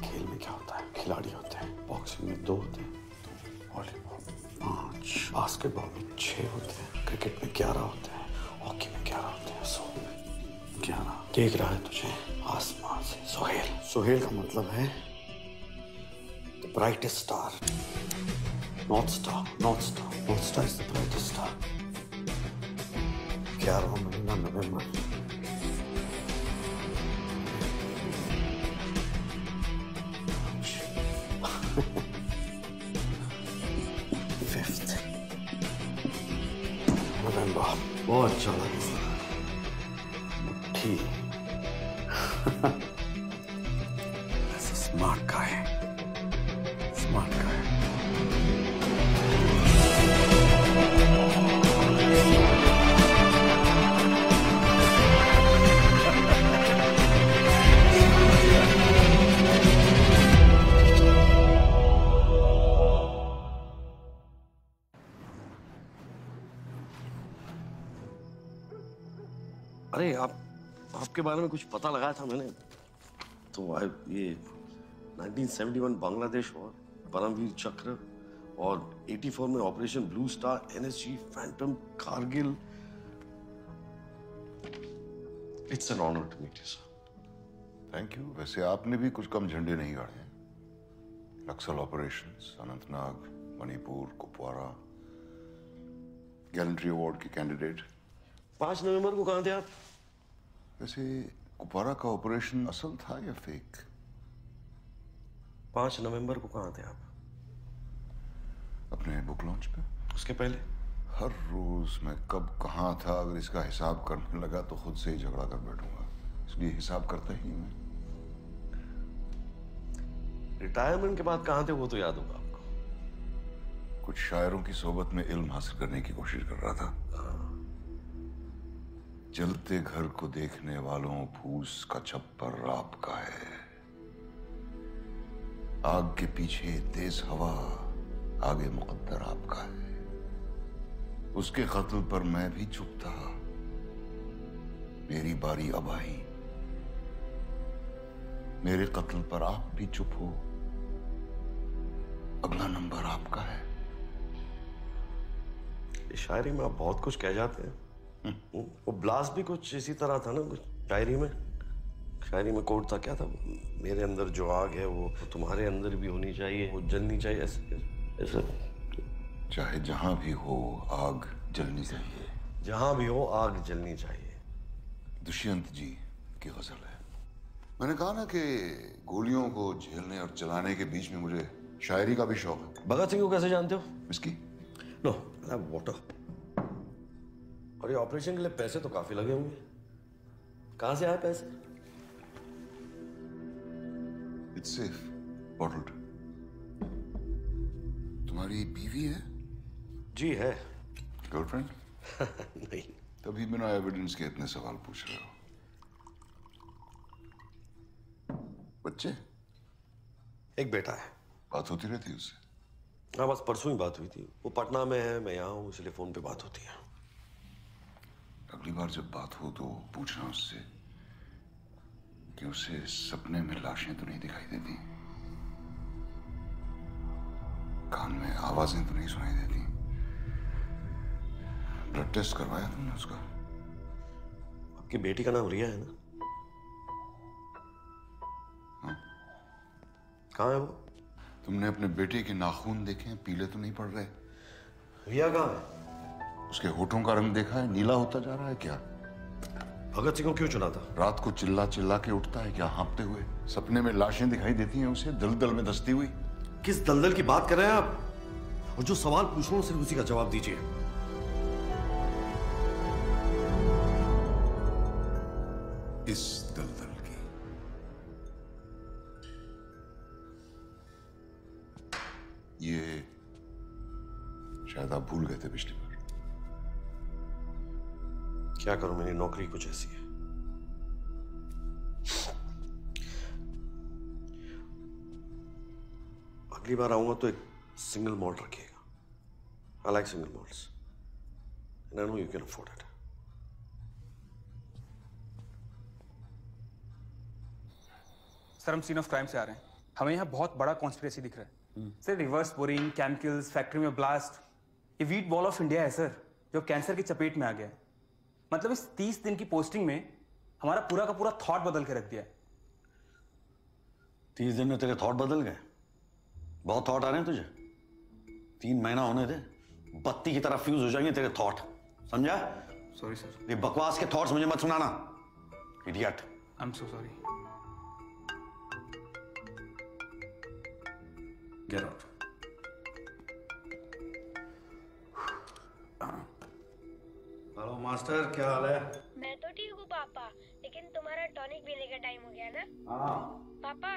खेल में क्या होता है? खिलाड़ी होते हैं। बॉक्सिंग में 2 होते हैं, वॉलीबॉल 5, बास्केटबॉल में 6 होते हैं, क्रिकेट में 11 होते हैं, हॉकी में 11 होते हैं, सो में 11। देख रहा है तुझे आसमान से सुहेल। सुहेल का मतलब है the brightest star. North Star, North Star, North Star is the brightest star. 11 November. November. बहुत चला गया। ठीक। के बारे में कुछ पता लगाया था मैंने तो ये 1971 बांग्लादेश वॉर, परम वीर चक्र और 84 में operation blue star, NSG, Phantom, Kargil. It's an honour to meet you sir. Thank you. वैसे आपने भी कुछ कम झंडे नहीं गाड़े हैं। Naxal operations, Anantnag, Manipur, Kupwara, gallantry award के कैंडिडेट। 5 नवंबर को कहाँ थे आप? वैसे कुपवारा का ऑपरेशन असल था या फेक? 5 नवंबर को कहाँ थे आप? अपने बुक लॉन्च पे। उसके पहले? हर रोज मैं कब कहाँ था, अगर इसका हिसाब करने लगा तो खुद से ही झगड़ा कर बैठूंगा, इसलिए हिसाब करता ही नहीं मैं। रिटायरमेंट के बाद कहाँ थे वो तो याद होगा आपको। कुछ शायरों की सोबत में इल्म हासिल करने की कोशिश कर रहा था। जलते घर को देखने वालों फूस का छप्पर राप का है, आग के पीछे तेज हवा, आगे मुकद्दर आपका है। उसके कत्ल पर मैं भी चुप था, मेरी बारी अब आई। मेरे कत्ल पर आप भी चुप हो, अगला नंबर आपका है। इस शायरी में आप बहुत कुछ कह जाते हैं। वो ब्लास्ट भी कुछ इसी तरह था ना, कुछ शायरी में कोट था, क्या था? मेरे अंदर जो आग है वो तुम्हारे अंदर भी होनी चाहिए, वो जलनी चाहिए, ऐसे चाहे जहां भी हो आग जलनी चाहिए। जहां भी हो आग जलनी चाहिए। दुष्यंत जी की गजल है। मैंने कहा ना कि गोलियों को झेलने और चलाने के बीच में मुझे शायरी का भी शौक है। भगत सिंह को कैसे जानते हो? इसकी नो वाटर। और ये ऑपरेशन के लिए पैसे तो काफी लगे होंगे, कहाँ से आए पैसे? It's safe bottled. तुम्हारी बीवी है? जी है। गर्लफ्रेंड? नहीं। तभी बिना एविडेंस के इतने सवाल पूछ रहे हो। बच्चे? एक बेटा है। बात होती रहती है उससे? हाँ बस परसों ही बात हुई थी। वो पटना में है, मैं यहाँ हूँ, इसलिए फोन पे बात होती है। अगली बार जब बात हो तो पूछना उससे कि उसे सपने में लाशें तो नहीं दिखाई देती, कान में आवाजें तो नहीं सुनाई देती। ब्लड टेस्ट करवाया तुमने उसका? आपकी बेटी का नाम रिया है ना? हाँ? कहाँ है वो? तुमने अपने बेटे के नाखून देखे हैं? पीले तो नहीं पड़ रहे? रिया कहाँ है? उसके होठों का रंग देखा है? नीला होता जा रहा है क्या? भगत सिंह को क्यों चुना था? रात को चिल्ला चिल्ला के उठता है क्या हाँपते हुए? सपने में लाशें दिखाई देती हैं उसे, दलदल में धंसती हुई। किस दलदल की बात कर रहे हैं आप? और जो सवाल पूछ रहा हूं सिर्फ उसी का जवाब दीजिए। इस दलदल की। ये शायद आप भूल गए थे पिछली बार। क्या करूं, मेरी नौकरी कुछ ऐसी है। अगली बार आऊंगा तो एक सिंगल मॉल्ट रखिएगा। I like single malts and I know you can afford it. Sir हम सीन ऑफ क्राइम से आ रहे हैं, हमें यहाँ बहुत बड़ा कॉन्स्पिरेसी दिख रहा है। Sir reverse boring, chemicals, factory में ब्लास्ट, ये वीट बॉल ऑफ इंडिया है सर, जो कैंसर की चपेट में आ गया है। मतलब इस 30 दिन की पोस्टिंग में हमारा पूरा का पूरा थॉट बदल के रख दिया है। 30 दिन में तेरे थॉट बदल गए? बहुत थॉट आ रहे हैं तुझे। 3 महीना होने दे, बत्ती की तरह फ्यूज हो जाएंगे तेरे थॉट, समझा? Sorry sir. ये बकवास के थॉट्स मुझे मत सुनाना, idiot. I am so sorry. Get out. Hello master, क्या हाल है? मैं तो ठीक हूँ पापा, लेकिन तुम्हारा टॉनिक पीने का टाइम हो गया ना? हाँ पापा,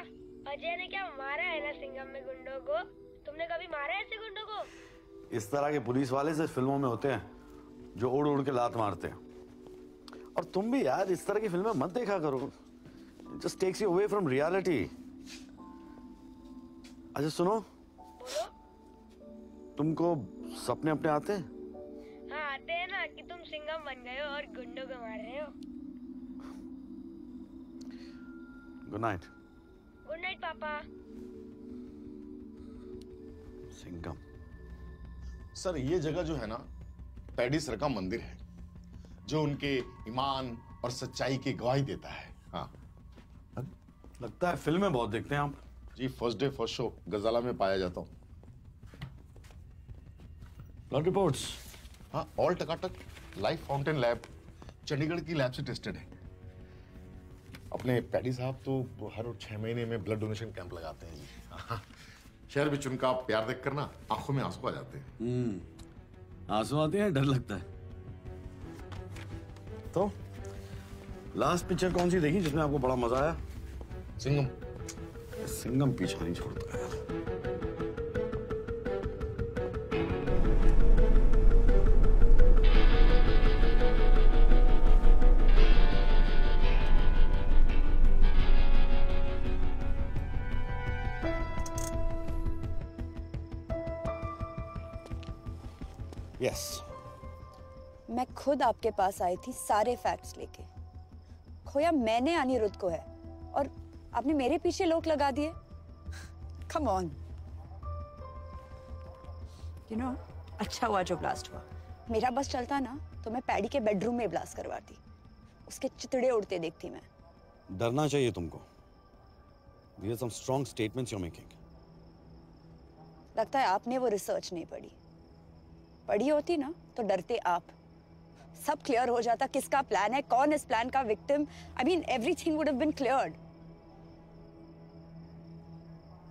अजय ने क्या मारा है ना सिंगम में गुंडों को? तुमने कभी मारा है ऐसे गुंडों को? इस तरह के पुलिस वाले सिर्फ फिल्मों में होते हैं, जो उड़ उड़ के लात मारते हैं। और तुम भी यार इस तरह की फिल्में मत देखा करो, just takes you away from reality. अच्छा सुनो, तुमको सपने अपने आते हैं? हाँ आते हैं ना, कि तुम सिंगम बन गए हो और गुंडों को मार रहे हो। Good night. गुड नाइट पापा। सिंगम। सर ये जगह जो है ना, पैडी सर का मंदिर है, जो उनके ईमान और सच्चाई की गवाही देता है। हाँ लगता है फिल्में बहुत देखते हैं आप। जी फर्स्ट डे फर्स्ट शो गजाला में पाया जाता हूँ। Blood reports? हाँ ऑल टकाटक, लाइफ फाउंटेन लैब, चंडीगढ़ की लैब से टेस्टेड है। अपने पैडी साहब तो हर 6 महीने में ब्लड डोनेशन कैंप लगाते हैं जी। शहर बिच उनका प्यार देख कर ना आंखों में आंसू आ जाते हैं। आंसू आते हैं, डर लगता है। तो लास्ट पिक्चर कौन सी देखी जिसमें आपको बड़ा मजा आया? सिंगम। सिंगम पीछा नहीं छोड़ता है। Yes. मैं खुद आपके पास आई थी सारे फैक्ट्स लेके। खोया मैंने अनिरुद्ध को है और आपने मेरे पीछे लोग लगा दिए। Come on. You know, अच्छा हुआ जो ब्लास्ट हुआ। मेरा बस चलता ना तो मैं पैडी के बेडरूम में ब्लास्ट करवाती, उसके चितड़े उड़ते देखती मैं। डरना चाहिए तुमको। These are some strong statements you're making. लगता है आपने वो रिसर्च नहीं पढ़ी। पढ़ी होती ना तो डरते आप। सब क्लियर हो जाता किसका प्लान है, कौन इस प्लान का victim. I mean everything would have been cleared.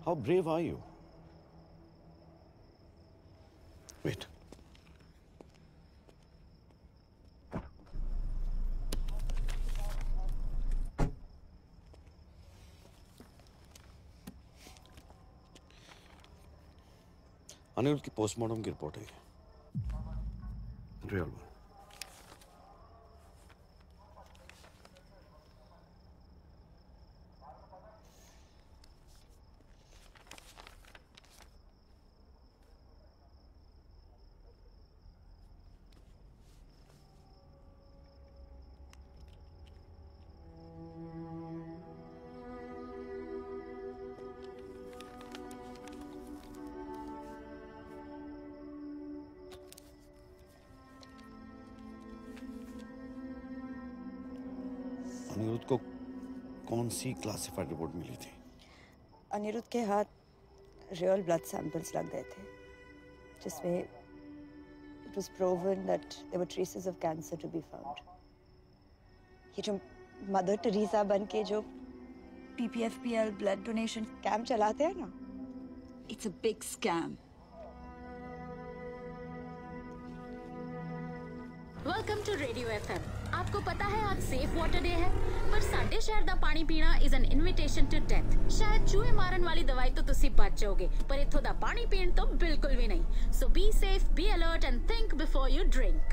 How brave are you? Wait, Anirudh की पोस्टमार्टम की रिपोर्ट है ये, रियल वन। अनिरुद्ध को कौन सी क्लासिफाइड रिपोर्ट मिली थी? अनिरुद्ध के हाथ रियल ब्लड सैंपल्स लग गए थे, जिसमें it was proven that there were traces of cancer to be found. ये जो मदर टेरेसा बनके जो PPFPL ब्लड डोनेशन कैंप चलाते हैं ना, it's a big scam. Welcome to radio FM। आपको पता है आज सेफ वाटर डे है, पर साडे शहर दा पानी पीना is an invitation to death. शायद चूहे मारन वाली दवाई तो तुसी बच जाओगे, पर इथों दा पानी पीन तो बिल्कुल भी नहीं। So be safe, be alert and think before you drink.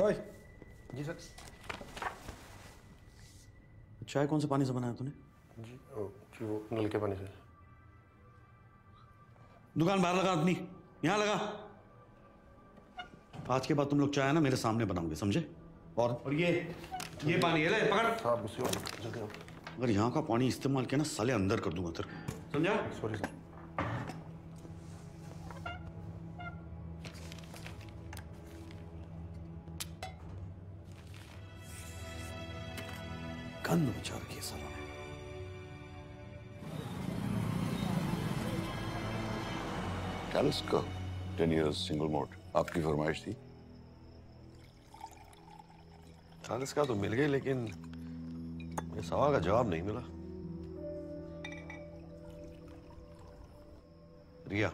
ओए जी सर, चाय कौन से पानी से बनाया तूने? जी जी, वो नल के पानी से। दुकान बाहर लगा आदमी, यहाँ लगा। आज के बाद तुम लोग चाय ना मेरे सामने बनाओगे, समझे? और ये पानी है ले पकड़। आप गुस्से हो, जल्दी आओ। अगर यहाँ का पानी इस्तेमाल किया ना साले अंदर कर दूंगा तेरे को, समझा? Sorry sir. गंद विचार किया साला। कैलस का 10 years सिंगल मोड आपकी फरमाइश थी। कैलस का तो मिल गई, लेकिन मेरे सवाल का जवाब नहीं मिला। रिया,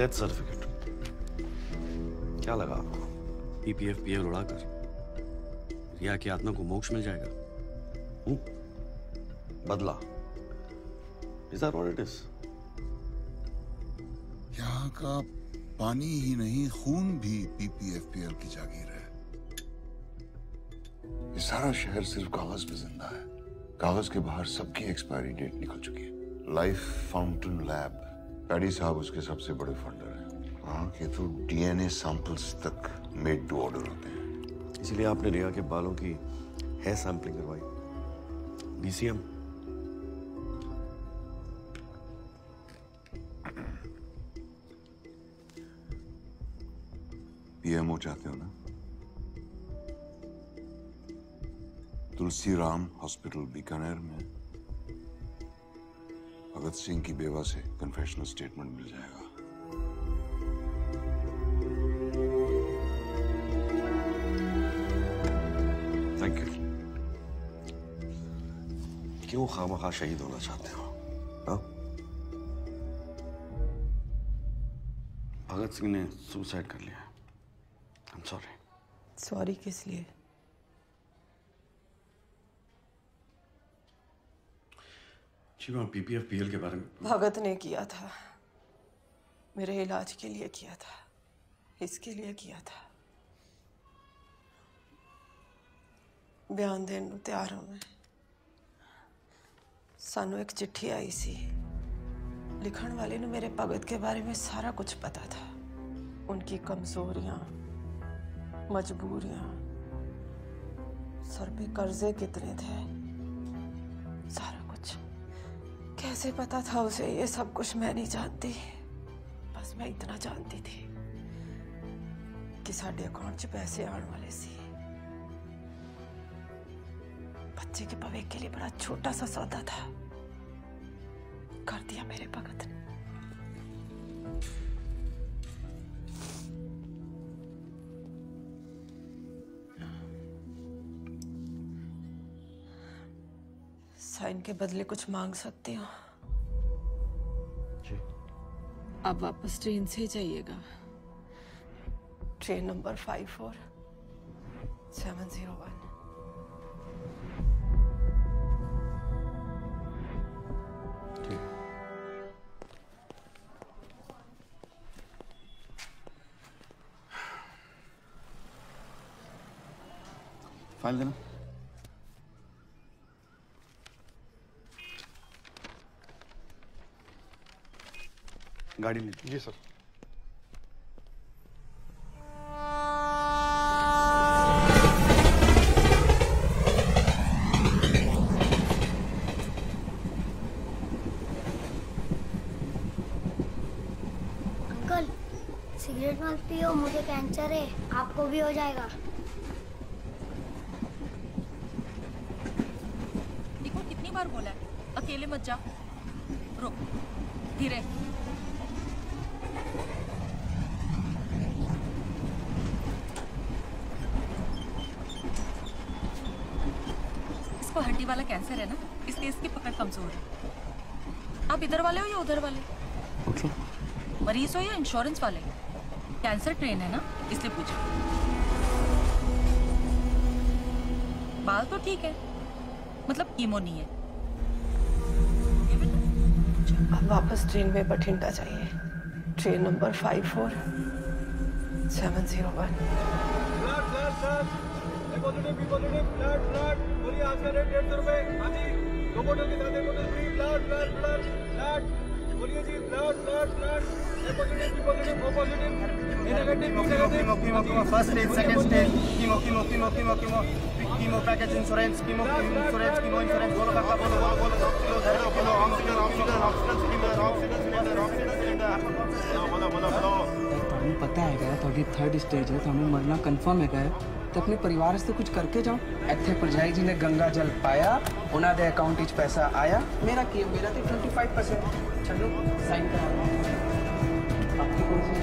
डेथ सर्टिफिकेट क्या लगा आपको? PPFPL उड़ाकर रिया की आत्मा को मोक्ष मिल जाएगा। बदला, is that what it is? यहाँ का पानी ही नहीं, खून भी PPFPL की जागीर है। ये सारा शहर सिर्फ कागज पे जिंदा है, कागज के बाहर सबकी एक्सपायरी डेट निकल चुकी है। लाइफ फाउंटेन लैब, पैडी साहब उसके सबसे बड़े फंडर हैं। वहाँ के तो DNA सैंपल्स तक मेड टू ऑर्डर होते हैं। इसलिए आपने रिया के बालों की हेयर सैंपलिंग करवाई। DCM PMO चाहते हो ना? तुलसीराम हॉस्पिटल बीकानेर में भगत सिंह की बेवा से कन्फेशनल स्टेटमेंट मिल जाएगा। क्यों खामखा शहीद होना चाहते हो? भगत सिंह ने सुसाइड कर लिया। I'm sorry। सॉरी किस लिए? जी मैं PPFPL के बारे में। भगत ने किया था, मेरे इलाज के लिए किया था, इसके लिए किया था। बयान देने तैयार हूं मैं। सानू एक चिट्ठी आई सी, लिखण वाले ने मेरे भगत के बारे में सारा कुछ पता था, उनकी कमजोरियां, मजबूरियां, सर पे कर्जे कितने थे, सारा कुछ। कैसे पता था उसे ये सब कुछ मैं नहीं जानती, बस मैं इतना जानती थी कि साढ़े अकाउंट च पैसे आने वाले सी। बच्चे के भविष्य के लिए बड़ा छोटा सा सौदा था, कर दिया मेरे भगत ने। साइन के बदले कुछ मांग सकती हूँ? आप वापस ट्रेन से जाइएगा। Train number 54701। फाइल देना। गाड़ी ले। जी सर। अंकल, सिगरेट मत पियो, मुझे कैंसर है, आपको भी हो जाएगा। देखो कितनी बार बोला है, अकेले मत जा। रुक, धीरे। हड्डी वाला कैंसर है ना, इसलिए इसकी पकड़ कमजोर है। आप इधर वाले हो या उधर वाले? Okay. मरीज हो या इंश्योरेंस वाले? कैंसर ट्रेन है ना, इसलिए पूछा। बाल तो ठीक है, मतलब कीमो नहीं है। अब वापस ट्रेन में बठिंडा चाहिए। Train number 54701। आज का रेट 150 रुपए। हाजी दो बोतल के साथ एक बोतल free. Blood blood blood blood बोलिए जी। Blood blood blood positive positive negative negative. Chemo first stage, second stage. Chemo chemo chemo chemo chemo chemo package insurance. Chemo insurance chemo insurance. बोलो काका बोलो बोलो बोलो। Kilo hospital hospital hospital cylinder hospital cylinder hospital cylinder. बोलो बोलो बोलो। तुम्हें पता है क्या थोड़ी थर्ड स्टेज है, तो हमें मरना कंफर्म है। क्या तो अपने परिवार से कुछ करके जाओ। इतने परजाई जी ने गंगा जल पाया, उन्होंने अकाउंट में पैसा आया। मेरा की मेरा तो 25%। चलो साइन करा। आपकी कौन सी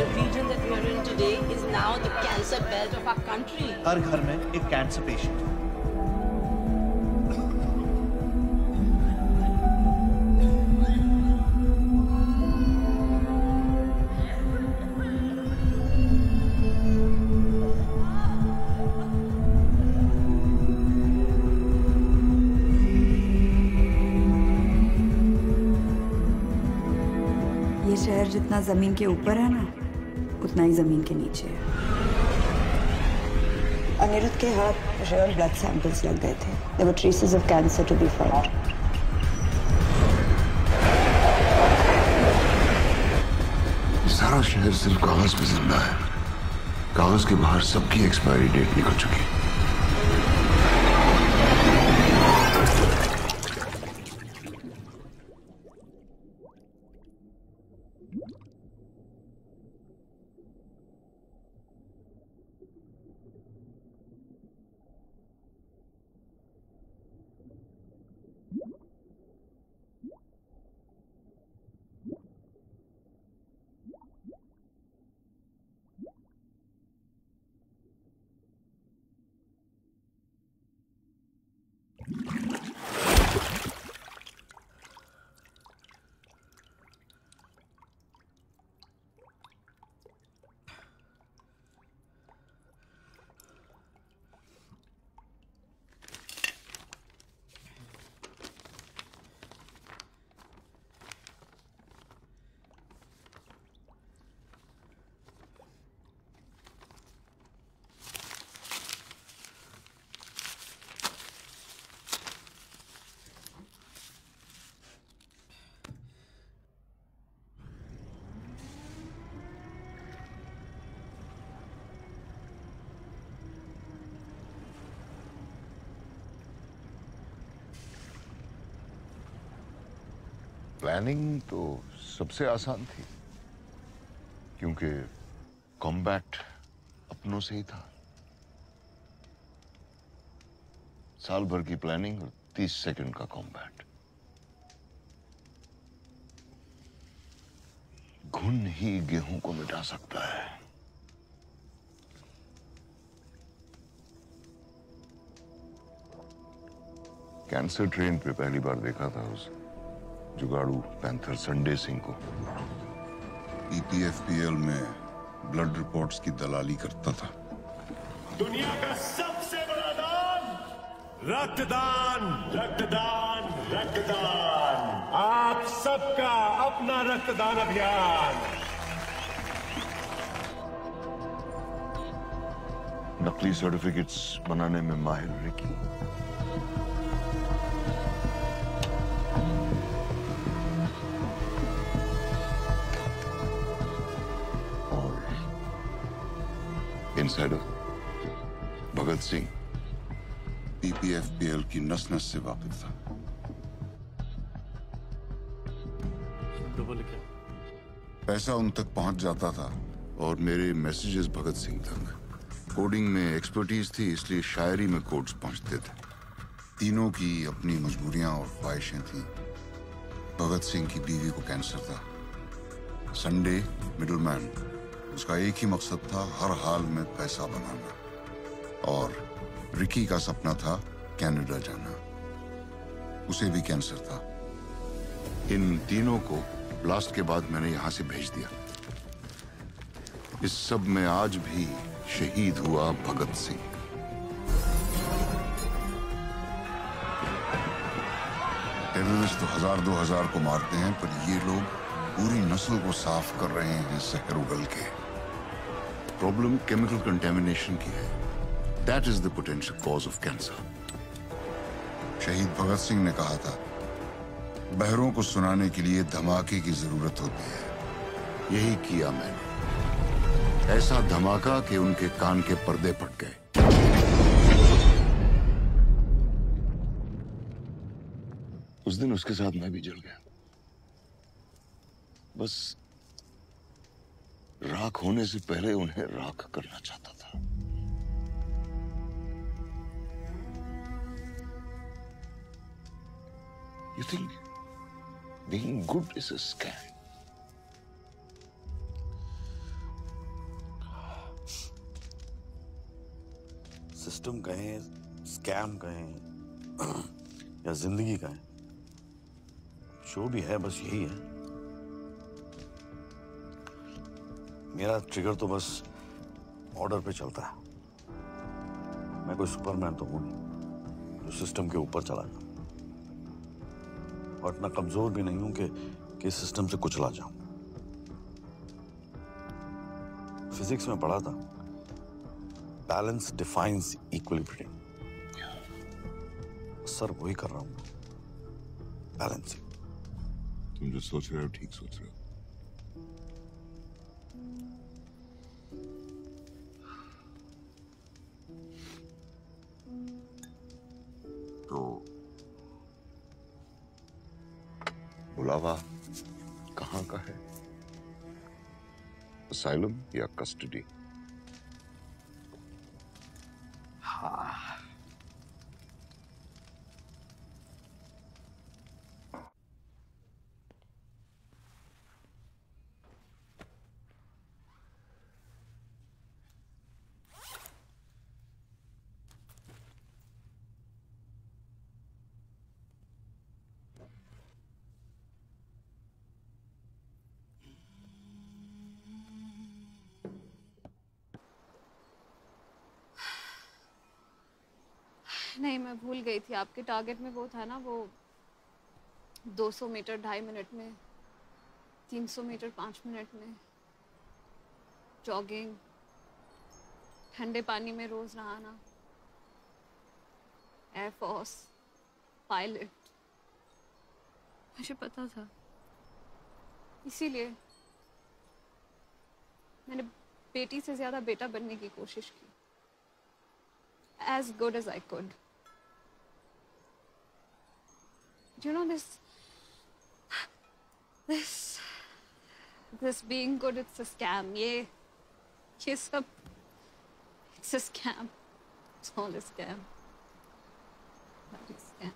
The region that we are in today is now the cancer belt of our country. हर घर में एक कैंसर पेशेंट। शहर जितना जमीन के ऊपर है ना, उतना ही जमीन के नीचे है। अनिरुद्ध के हाथ रियल ब्लड सैंपल्स लग गए थे। There were traces of cancer to be found. सारा शहर सिर्फ कागज पे जिंदा है, कागज के बाहर सबकी एक्सपायरी डेट निकल चुकी है। प्लानिंग तो सबसे आसान थी क्योंकि कॉम्बैट अपनों से ही था। साल भर की प्लानिंग और 30 सेकंड का कॉम्बैट। घुन ही गेहूं को मिटा सकता है। कैंसर ट्रेन पे पहली बार देखा था उस जुगाड़ू पैंथर संडे सिंह को। पीपीएफपीएल में ब्लड रिपोर्ट्स की दलाली करता था। दुनिया का सबसे बड़ा दान रक्तदान, रक्तदान, रक्तदान। आप सबका अपना रक्तदान अभियान। नकली सर्टिफिकेट्स बनाने में माहिर Ricky. Insider Bhagat Singh PPFPL की नस नस से वाकिफ था। पैसा उन तक पहुंच जाता था और मेरे मैसेजेस भगत सिंह तक। कोडिंग में एक्सपर्टीज थी इसलिए शायरी में कोड्स पहुंचते थे। तीनों की अपनी मजबूरियां और ख्वाहिशें थीं। भगत सिंह की बीवी को कैंसर था। संडे मिडलमैन, उसका एक ही मकसद था हर हाल में पैसा बनाना। और रिकी का सपना था कनाडा जाना, उसे भी कैंसर था। इन तीनों को ब्लास्ट के बाद मैंने यहां से भेज दिया। इस सब में आज भी शहीद हुआ भगत सिंह। टेररिस्ट तो 1000-2000 को मारते हैं पर ये लोग पूरी नस्ल को साफ कर रहे हैं शहर उगल के। प्रॉब्लम केमिकल कंटेमिनेशन की है। That is the potential cause of cancer. शहीद भगत सिंह ने कहा था बहरों को सुनाने के लिए धमाके की जरूरत होती है। यही किया मैंने। ऐसा धमाका कि उनके कान के पर्दे फट गए। उस दिन उसके साथ मैं भी जल गया। बस राख होने से पहले उन्हें राख करना चाहता था। You think being good is a scam? System कहें, स्कैम कहें या जिंदगी कहें, जो भी है बस यही है। मेरा ट्रिगर तो बस ऑर्डर पे चलता है। मैं कोई सुपरमैन तो हूँ नहीं जो सिस्टम के ऊपर चला जाऊँ, और इतना कमजोर भी नहीं हूँ कि सिस्टम से कुचला जाऊँ। फिजिक्स में पढ़ा था बैलेंस डिफाइंस इक्विलिब्रियम। सर वही कर रहा हूँ, बैलेंसिंग। तुम जो सोच रहे हो ठीक सोच रहे हो। बुलावा कहाँ का है? असाइलम या कस्टडी? हाँ। नहीं, मैं भूल गई थी। आपके टारगेट में वो था ना, वो 200 मीटर 2.5 मिनट में, 300 मीटर 5 मिनट में, जॉगिंग, ठंडे पानी में रोज नहाना, एयरफोर्स, पायलट। मुझे पता था, इसीलिए मैंने बेटी से ज्यादा बेटा बनने की कोशिश की। As good as I could. Do you know this This being good, it's a scam. ये सब, it's a scam. It's all a scam. That is a scam.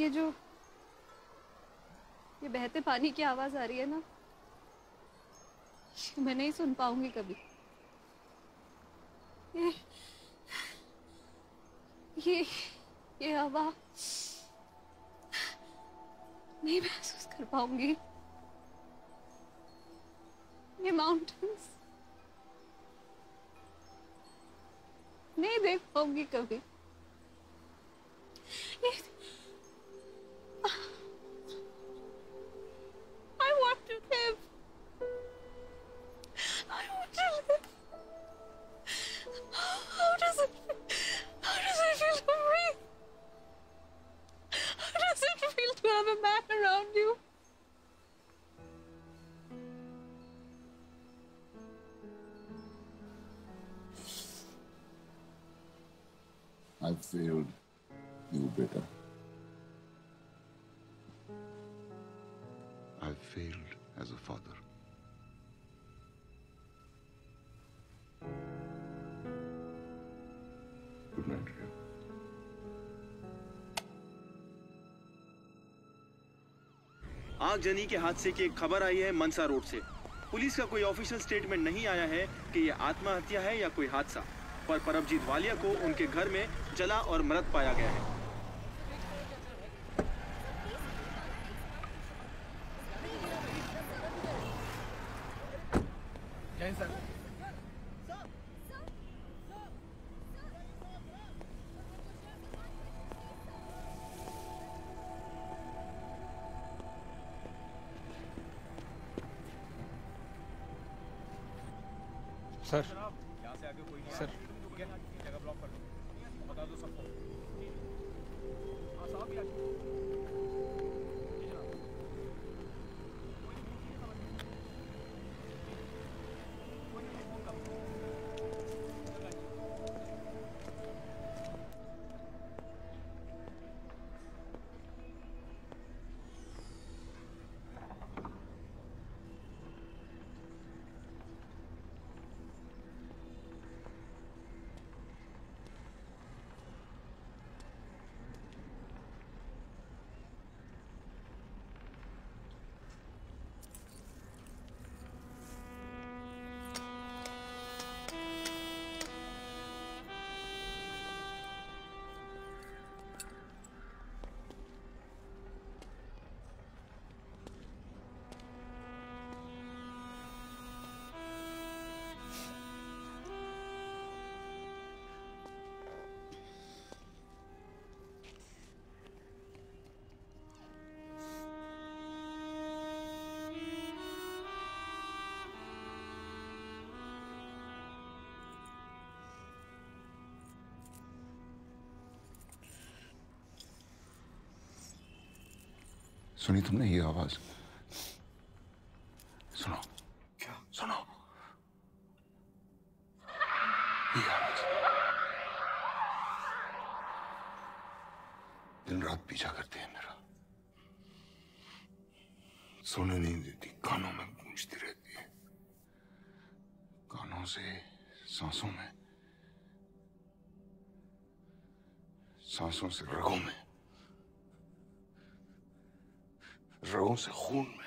ये जो ये बहते पानी की आवाज आ रही है ना, मैं नहीं सुन पाऊंगी कभी। ये आवाज नहीं महसूस कर पाऊंगी। ये माउंटेन्स नहीं देख पाऊंगी कभी। I want to live. I want to live. How does it feel to breathe? How does it feel to have a man around you? I failed you, beta. I failed as a father. Good night, Ria. आगजनी के हादसे की एक खबर आई है मनसा road से। Police का कोई ऑफिशियल स्टेटमेंट नहीं आया है कि यह आत्महत्या है या कोई हादसा, पर परमजीत वालिया को उनके घर में जला और मृत पाया गया है। सर, यहाँ से आगे कोई नहीं। सर, जगह ब्लॉक कर दो, बता दो सबको। हाँ साहब, सुनी तुमने ये आवाज? सुनो, क्या सुनो? ये आवाज दिन रात पीछा करते हैं मेरा। सोने नहीं देती, कानों में गूंजती रहती है, कानों से सांसों में, सांसों से रगों में, रगों से खून में।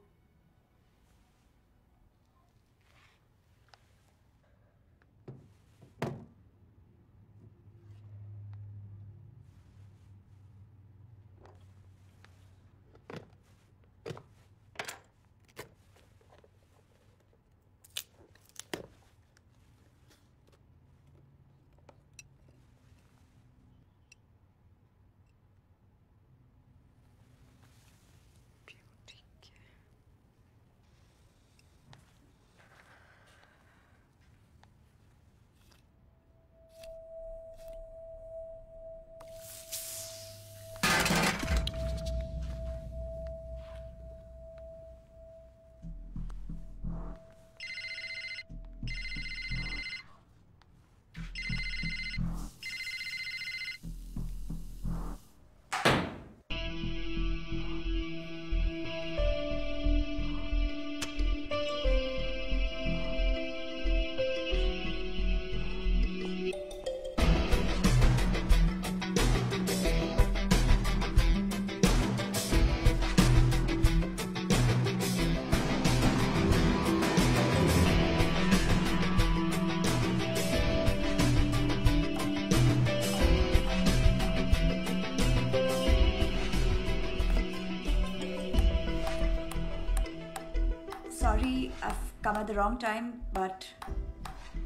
come at the wrong time, but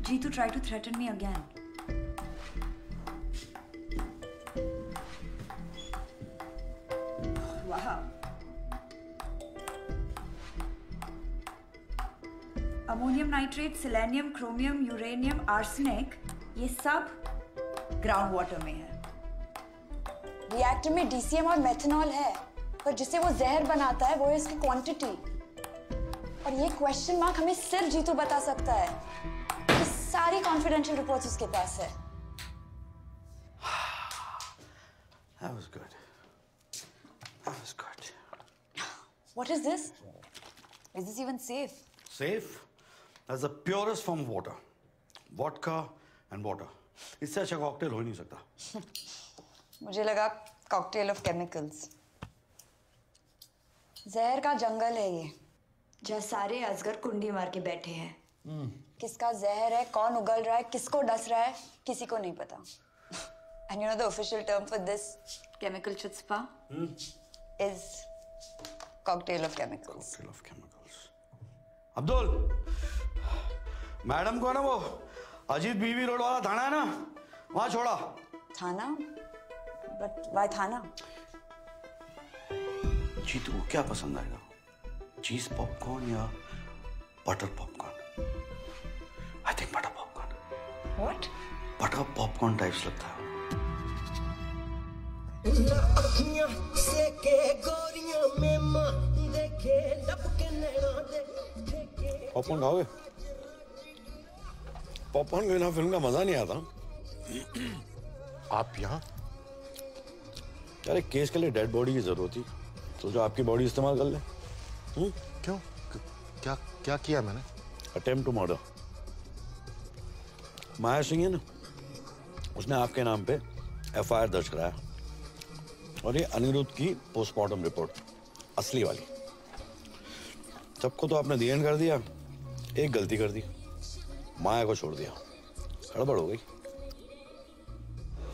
Jeetu tried to threaten me again. Wow. Ammonium nitrate, selenium, chromium, uranium, arsenic, ये सब ग्राउंड वाटर में है। रिएक्टर में डीसीएम और मेथनॉल है, पर जिसे वो जहर बनाता है वो है इसकी क्वांटिटी। और ये क्वेश्चन मार्क हमें सिर्फ जीतू बता सकता है कि सारी कॉन्फिडेंशियल रिपोर्ट्स उसके पास है। That was good. That was good. What is this? Is this even safe? Safe? That's the purest form of water. Vodka and water. इससे अच्छा कॉकटेल हो ही नहीं सकता। मुझे लगा कॉकटेल ऑफ केमिकल्स। जहर का जंगल है ये, जहाँ सारे अजगर कुंडी मार के बैठे हैं। किसका जहर है, कौन उगल रहा है, किसको डस रहा है, किसी को नहीं पता। And you know the official term for this chemical chutzpah is cocktail of chemicals. Cocktail of chemicals. Abdul, madam को ना वो अजीत बीवी रोड वाला थाना है ना, वहाँ छोड़ा। थाना? But why थाना? जीतू को क्या पसंद आएगा? चीज पॉपकॉर्न या butter popcorn? I think butter popcorn. What? Butter popcorn types लगता है। पॉपकॉर्न खाओगे? पॉपकॉर्न के बिना फिल्म का मजा नहीं आता। आप यहाँ यार एक केस के लिए डेड बॉडी की जरूरत थी, तो जो आपकी बॉडी इस्तेमाल कर ले। क्यों? क्या क्या किया मैंने? Attempt to murder. Maya Singh है ना, उसने आपके नाम पे एफआईआर दर्ज कराया, और ये अनिरुद्ध की पोस्टमार्टम रिपोर्ट असली वाली। सबको तो आपने दी एंड कर दिया, एक गलती कर दी, माया को छोड़ दिया, गड़बड़ हो गई।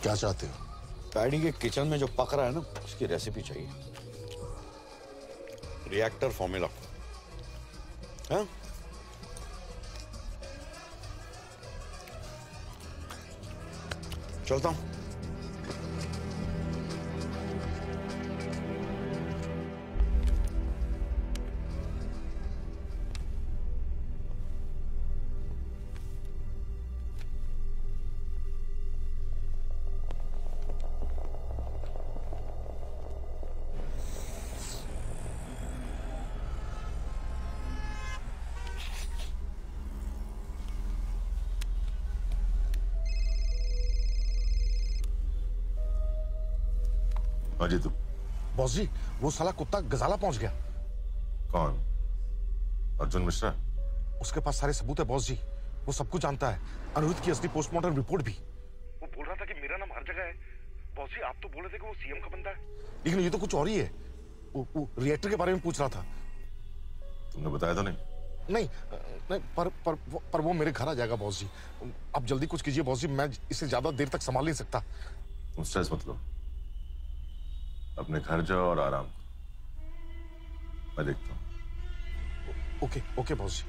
क्या चाहते हो? पैडी के किचन में जो पक रहा है ना, उसकी रेसिपी चाहिए, रिएक्टर फॉर्मूला। हाँ, चलता हूँ। बॉस जी, वो साला कुत्ता गजाला पहुंच गया। कौन? अर्जुन मिश्रा? उसके पास सारे सबूत है बॉस जी, वो सब कुछ जानता है, अनिरुद्ध की असली पोस्टमार्टम रिपोर्ट भी। वो बोल रहा था कि मेरा नाम हर जगह है। बॉस जी, आप तो बोल रहे थे कि वो सीएम का बंदा है, लेकिन ये तो कुछ और ही है। वो रिएक्टर के बारे में पूछ रहा था। तुमने बताया तो नहीं? नहीं, नहीं, पर वो मेरे घर आ जाएगा बॉस जी। आप जल्दी कुछ कीजिए बॉस जी, मैं इसे ज्यादा देर तक संभाल नहीं सकता। अपने घर जाओ और आराम करो, मैं देखता हूँ। ओके ओके बॉस जी।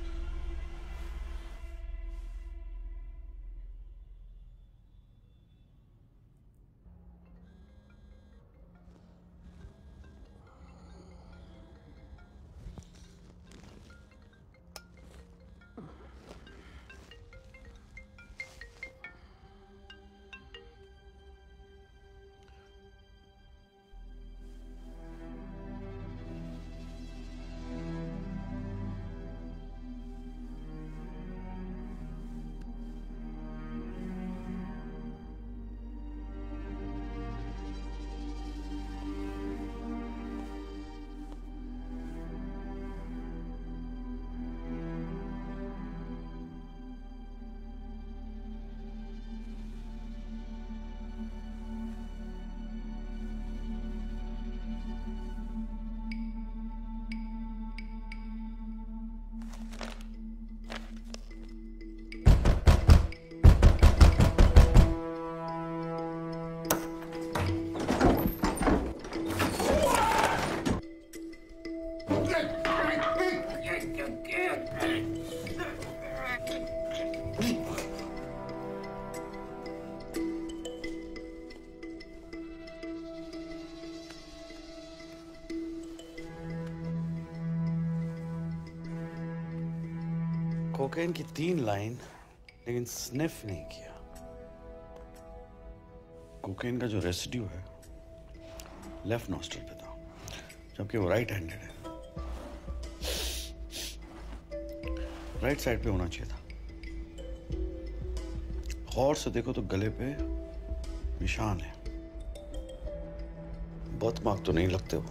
कोकेन की 3 लाइन, लेकिन स्निफ नहीं किया। कोकेन का जो रेसिड्यू है लेफ्ट नॉस्ट्रल पे था, जबकि वो राइट हैंडेड है, राइट साइड पे होना चाहिए था। गौर से देखो तो गले पे निशान है, बहुत मार्क तो नहीं लगते वो।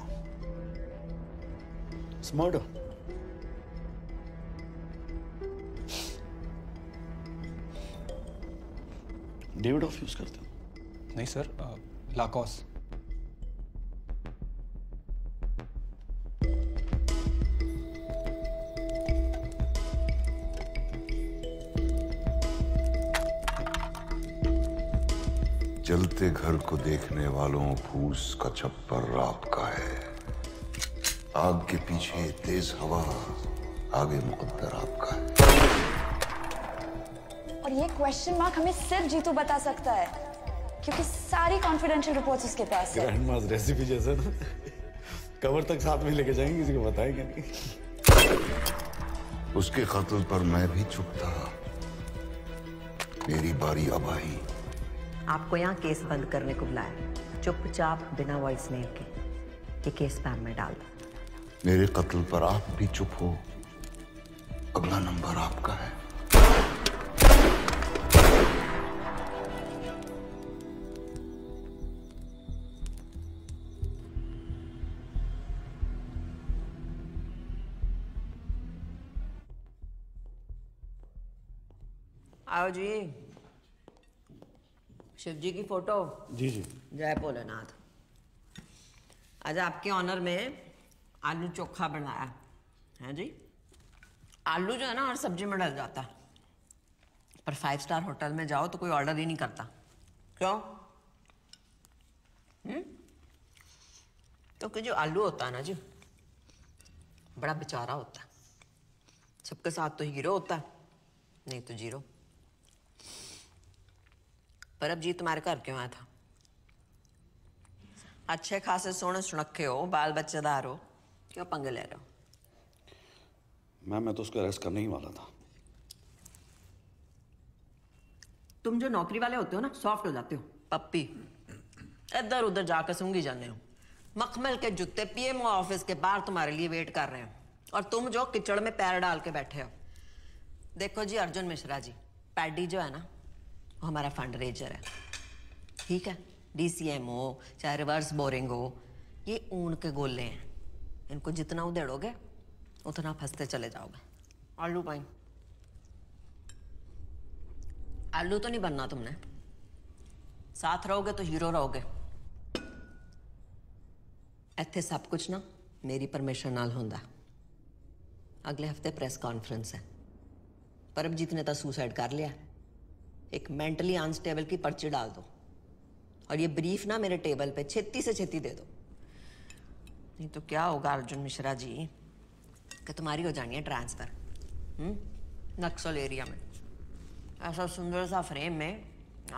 It's murder. Davidoff use करते हो? नहीं सर, लाकोस। जलते घर को देखने वालों फूस का छप्पर रात का है, आग के पीछे तेज हवा, आगे मुकद्दर आपका है। ये क्वेश्चन मार्क हमें सिर्फ जीतू बता सकता है, क्योंकि सारी कॉन्फिडेंशियल रिपोर्ट्स उसके पास है। ग्रैंड मास रेसिपी जैसा ना, कवर तक साथ में लेके जाएंगे, किसी को बताएंगे नहीं। उसके कत्ल पर मैं भी चुप था, मेरी बारी अब आई। आपको यहाँ केस बंद करने को बुलाया, चुपचाप बिना वॉइस मेल के ये केस स्पैम में डाल दो। मेरे कत्ल पर आप भी चुप हो, अगला नंबर आपका है। आओ जी, शिव जी की फोटो। जी जी। जय भोलेनाथ। आज आपके ऑनर में आलू चोखा बनाया है जी। आलू जो है ना हर सब्जी में डल जाता है, पर 5 स्टार होटल में जाओ तो कोई ऑर्डर ही नहीं करता। क्यों? तो कि जो आलू होता है ना जी, बड़ा बेचारा होता है। सबके साथ तो हीरो होता है, नहीं तो जीरो। पर अब जी तुम्हारे घर क्यों आया था? अच्छे खासे सोने सुनखे हो, बाल बच्चेदार हो, क्यों पंगे ले रहे हो? मैं तो उसको अरेस्ट करने ही वाला था। तुम जो नौकरी वाले होते हो ना, सॉफ्ट हो जाते हो पप्पी, इधर उधर जाकर सूंघी जाने हो। मखमल के जूते पीएमओ ऑफिस के बाहर तुम्हारे लिए वेट कर रहे हो, और तुम जो किचड़ में पैर डाल के बैठे हो। देखो जी अर्जुन मिश्रा जी, पैडी जो है ना वो हमारा फंड रेजर है, ठीक है? DCM हो चाहे रिवर्स बोरिंग हो, ये ऊन के गोले हैं, इनको जितना उधेड़ोगे उतना फंसते चले जाओगे। आलू पाई आलू तो नहीं बनना तुमने, साथ रहोगे तो हीरो रहोगे। इत्थे सब कुछ ना मेरी परमिशन नाल होंदा। अगले हफ्ते प्रेस कॉन्फ्रेंस है। परमजीत ने तो सुसाइड कर लिया। एक मेंटली अनस्टेबल की पर्ची डाल दो, और ये ब्रीफ ना मेरे टेबल पे 36 से 36 दे दो। नहीं तो क्या होगा अर्जुन मिश्रा जी, कि तुम्हारी हो जानी है ट्रांसफर नक्सल एरिया में। ऐसा सुंदर सा फ्रेम में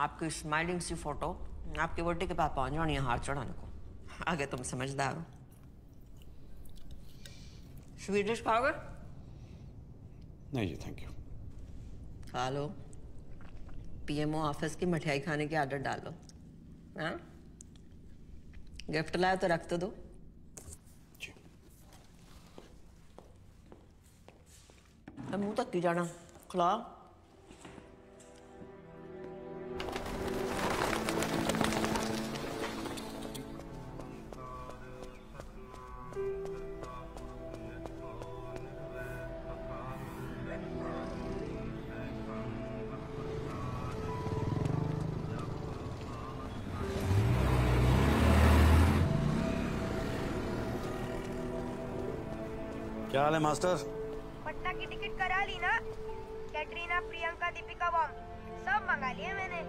आपकी स्माइलिंग सी फोटो आपकी वोटी के पास पहुंच जानी है, हार चढ़ाने को। आगे तुम समझदार हो। स्वीट डिश खाओगे? नहीं जी थैंक यू। खा लो, पीएमओ ऑफिस की मिठाई खाने की आदत डालो। हाँ, गिफ्ट लाया तो रख तो दो। मुंह तक की जाना खुला। क्या हाल है मास्टर? पटना की टिकट करा ली ना? कैटरीना, प्रियंका, दीपिका बॉम सब मंगा लिए मैंने,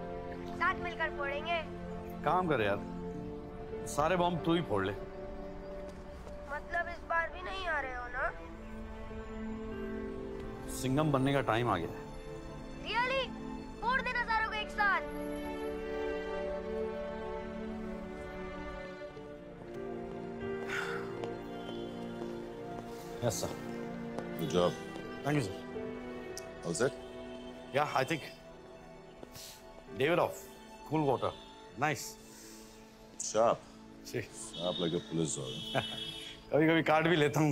साथ मिलकर फोड़ेंगे। काम कर यार, सारे बॉम्ब तू ही फोड़ ले। मतलब इस बार भी नहीं आ रहे हो ना? सिंगम बनने का टाइम आ गया है। रियली? फोड़ देना सारों को एक साथ। Yes sir. Good job. Thank you sir. All set? Yeah, I think. Davidoff, cool water. Nice. Sharp. See. Sharp like a police dog. कभी-कभी कार्ड भी लेता हूँ.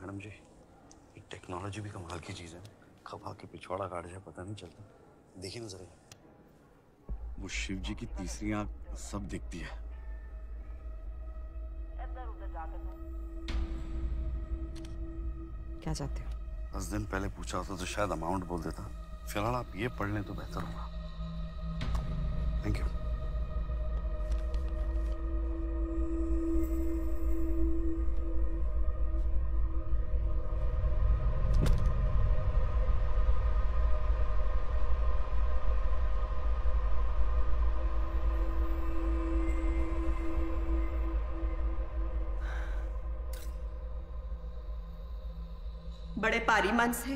मैडम जी, ये टेक्नोलॉजी भी कमाल की चीज है. खबा के पिछवाड़ा काट जाए पता नहीं चलता. देखिए ना जरा, वो शिव जी की तीसरी आंख सब दिखती है. क्या चाहते हो? 10 दिन पहले पूछा होता तो शायद अमाउंट बोल देता. फिलहाल आप ये पढ़ लें तो बेहतर होगा. Thank you. बड़े पारी मन से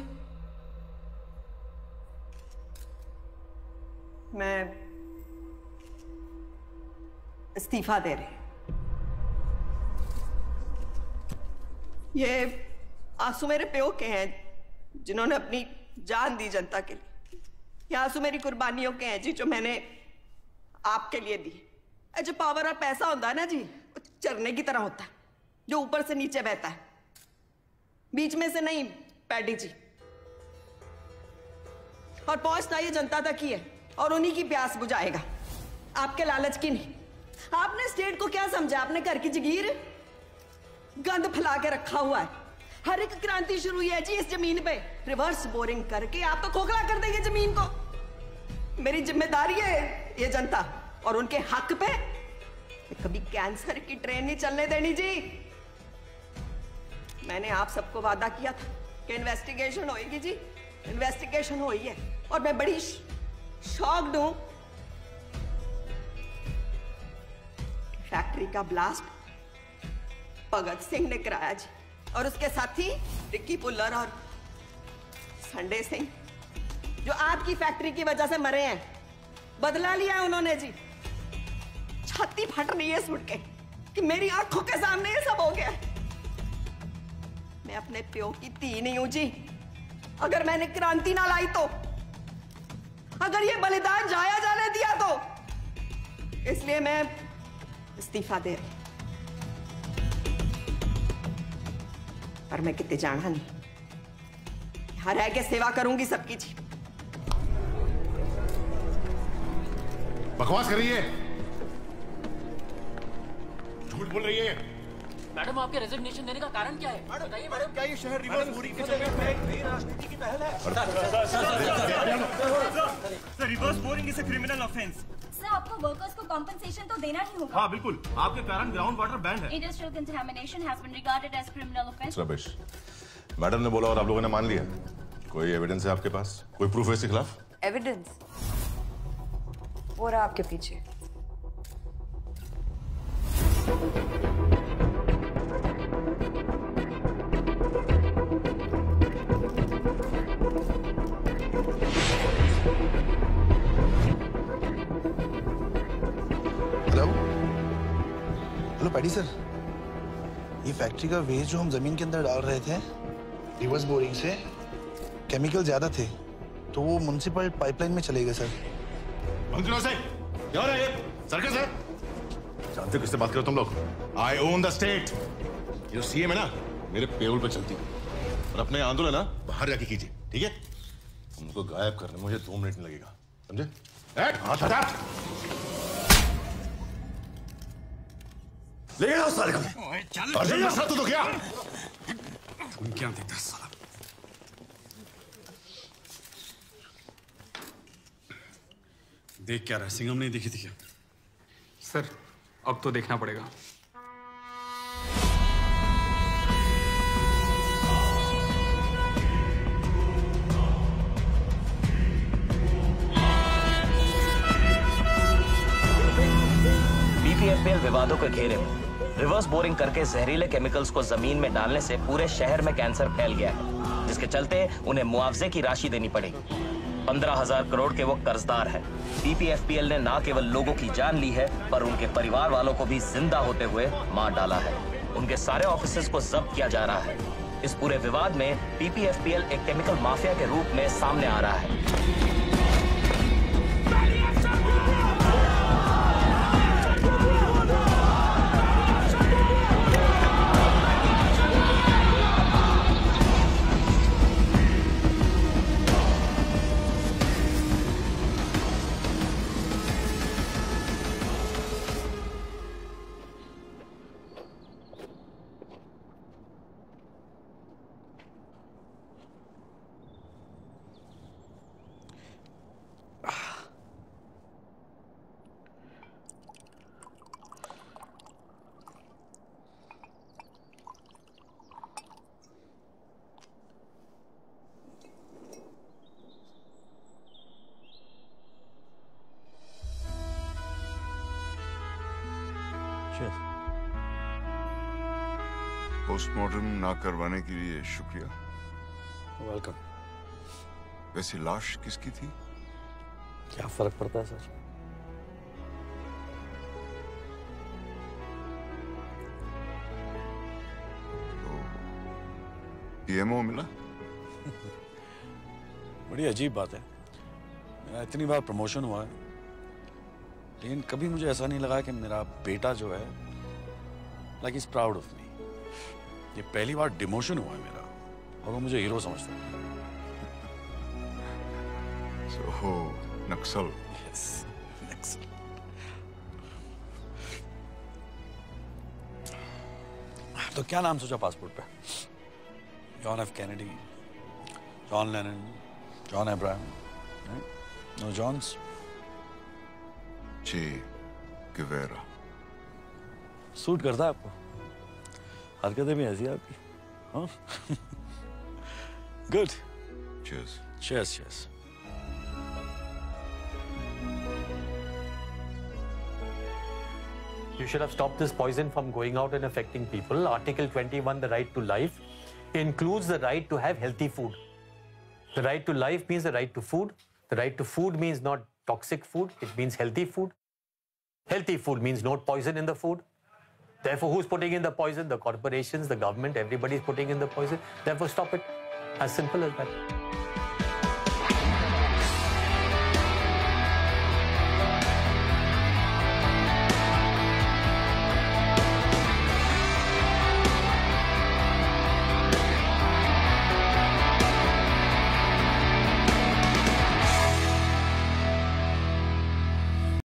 मैं इस्तीफा दे रही. ये आंसू मेरे प्यो के हैं जिन्होंने अपनी जान दी जनता के लिए. ये आंसू मेरी कुर्बानियों के हैं जी जो मैंने आपके लिए दी. जो पावर और पैसा होता है ना जी, चरने की तरह होता है जो ऊपर से नीचे बहता है, बीच में से नहीं. पैडी जी, और पहुंचना ये जनता तक ही है और उन्हीं की प्यास बुझाएगा, आपके लालच की नहीं. आपने स्टेट को क्या समझा? आपने घर की जगीर गंद फैला के रखा हुआ है. हर एक क्रांति शुरू हुई है जी इस जमीन पे. रिवर्स बोरिंग करके आप तो खोखला कर देंगे जमीन को. मेरी जिम्मेदारी है ये जनता और उनके हक पे कभी कैंसर की ट्रेन नहीं चलने देनी जी. मैंने आप सबको वादा किया था कि इन्वेस्टिगेशन होएगी जी. इन्वेस्टिगेशन हुई है और मैं बड़ी शॉक्ड हूं. फैक्ट्री का ब्लास्ट भगत सिंह ने कराया जी और उसके साथी रिक्की पुल्लर और संडे सिंह जो आपकी फैक्ट्री की वजह से मरे हैं. बदला लिया उन्होंने जी. छाती फट रही है सुन के कि मेरी आंखों के सामने ये सब हो गया. मैं अपने प्यो की धी नहीं हूं जी. अगर मैंने क्रांति ना लाई तो, अगर ये बलिदान जाया जाने दिया तो, इसलिए मैं इस्तीफा दे रही. पर मैं कितने जाना नहीं, यहां रह के सेवा करूंगी सबकी जी. बकवास कर रही है, झूठ बोल रही है. मैडम आपके रेजिग्नेशन देने का कारण क्या है? मैडम क्या ये शहर रिवर्स बोरिंग के चक्कर में एक नई राजनीति की पहल है? Sir reverse boring is a criminal offence. Sir आपको वर्कर्स को कॉम्पेंसेशन तो देना ही होगा. हाँ बिल्कुल, आपके कारण ग्राउंड वाटर बैंड है. Industrial contamination has been regarded as criminal offence. Rubbish, madam ने बोला और आप लोगों ने मान लिया. कोई एविडेंस है आपके पास? कोई प्रूफ है इसके खिलाफ? एविडेंस वो रहा आपके पीछे. पैडी सर, ये फैक्ट्री का वेस्ट जो हम जमीन के अंदर डाल रहे थे, रिवर्स बोरिंग से केमिकल ज्यादा थे तो वो म्युनिसिपल पाइपलाइन में चले गए सर. मंत्रियों से क्या हो रहा है? ये सर्कस है. जानते हो किससे बात करो तुम लोग? I own the state. जो सीएम है ना मेरे पेरोल पे चलती है. और अपने आंदोलन ना बाहर जाके कीजिए, ठीक है? उनको गायब करने मुझे 2 मिनट नहीं लगेगा, समझे? ले जाओ साले को. अरे ये साला तो क्या? तुम क्या देखता साला? देख क्या रहा? सिंगम नहीं देखी थी क्या? सर अब तो देखना पड़ेगा. पीपीएफपीएल विवादों के घेरे में. रिवर्स बोरिंग करके जहरीले केमिकल्स को जमीन में डालने से पूरे शहर में कैंसर फैल गया है, जिसके चलते उन्हें मुआवजे की राशि देनी पड़ेगी. 15,000 करोड़ के वो कर्जदार हैं। पीपीएफपीएल ने ना केवल लोगों की जान ली है पर उनके परिवार वालों को भी जिंदा होते हुए मार डाला है। उनके सारे ऑफिसेज को जब्त किया जा रहा है। इस पूरे विवाद में पीपीएफपीएल एक केमिकल माफिया के रूप में सामने आ रहा है। पोस्टमार्टम ना करवाने के लिए शुक्रिया। वेलकम। वैसे लाश किसकी थी? क्या फर्क पड़ता है सर? पीएमओ मिला? बड़ी अजीब बात है। मेरा इतनी बार प्रमोशन हुआ है लेकिन कभी मुझे ऐसा नहीं लगा कि मेरा बेटा जो है like is proud of me. ये पहली बार डिमोशन हुआ है मेरा और वो मुझे हीरो समझता है। सो नक्सल। यस नक्सल। तो क्या नाम सोचा पासपोर्ट पे? John F Kennedy, John Lennon, John Abraham, no Johns, Che Guevara. Suit करता है आपको? हरकतें भी ऐसी आपकी। Good. Cheers. Cheers cheers. You should have stopped this poison from going out and affecting people. Article 21, the right to life, includes the right to have healthy food. The right to life means the right to food. The right to food means not toxic food. It means healthy food. Healthy food means no poison in the food. Therefore, who's putting in the poison? The corporations, the government, everybody's putting in the poison. Therefore, stop it. As simple as that.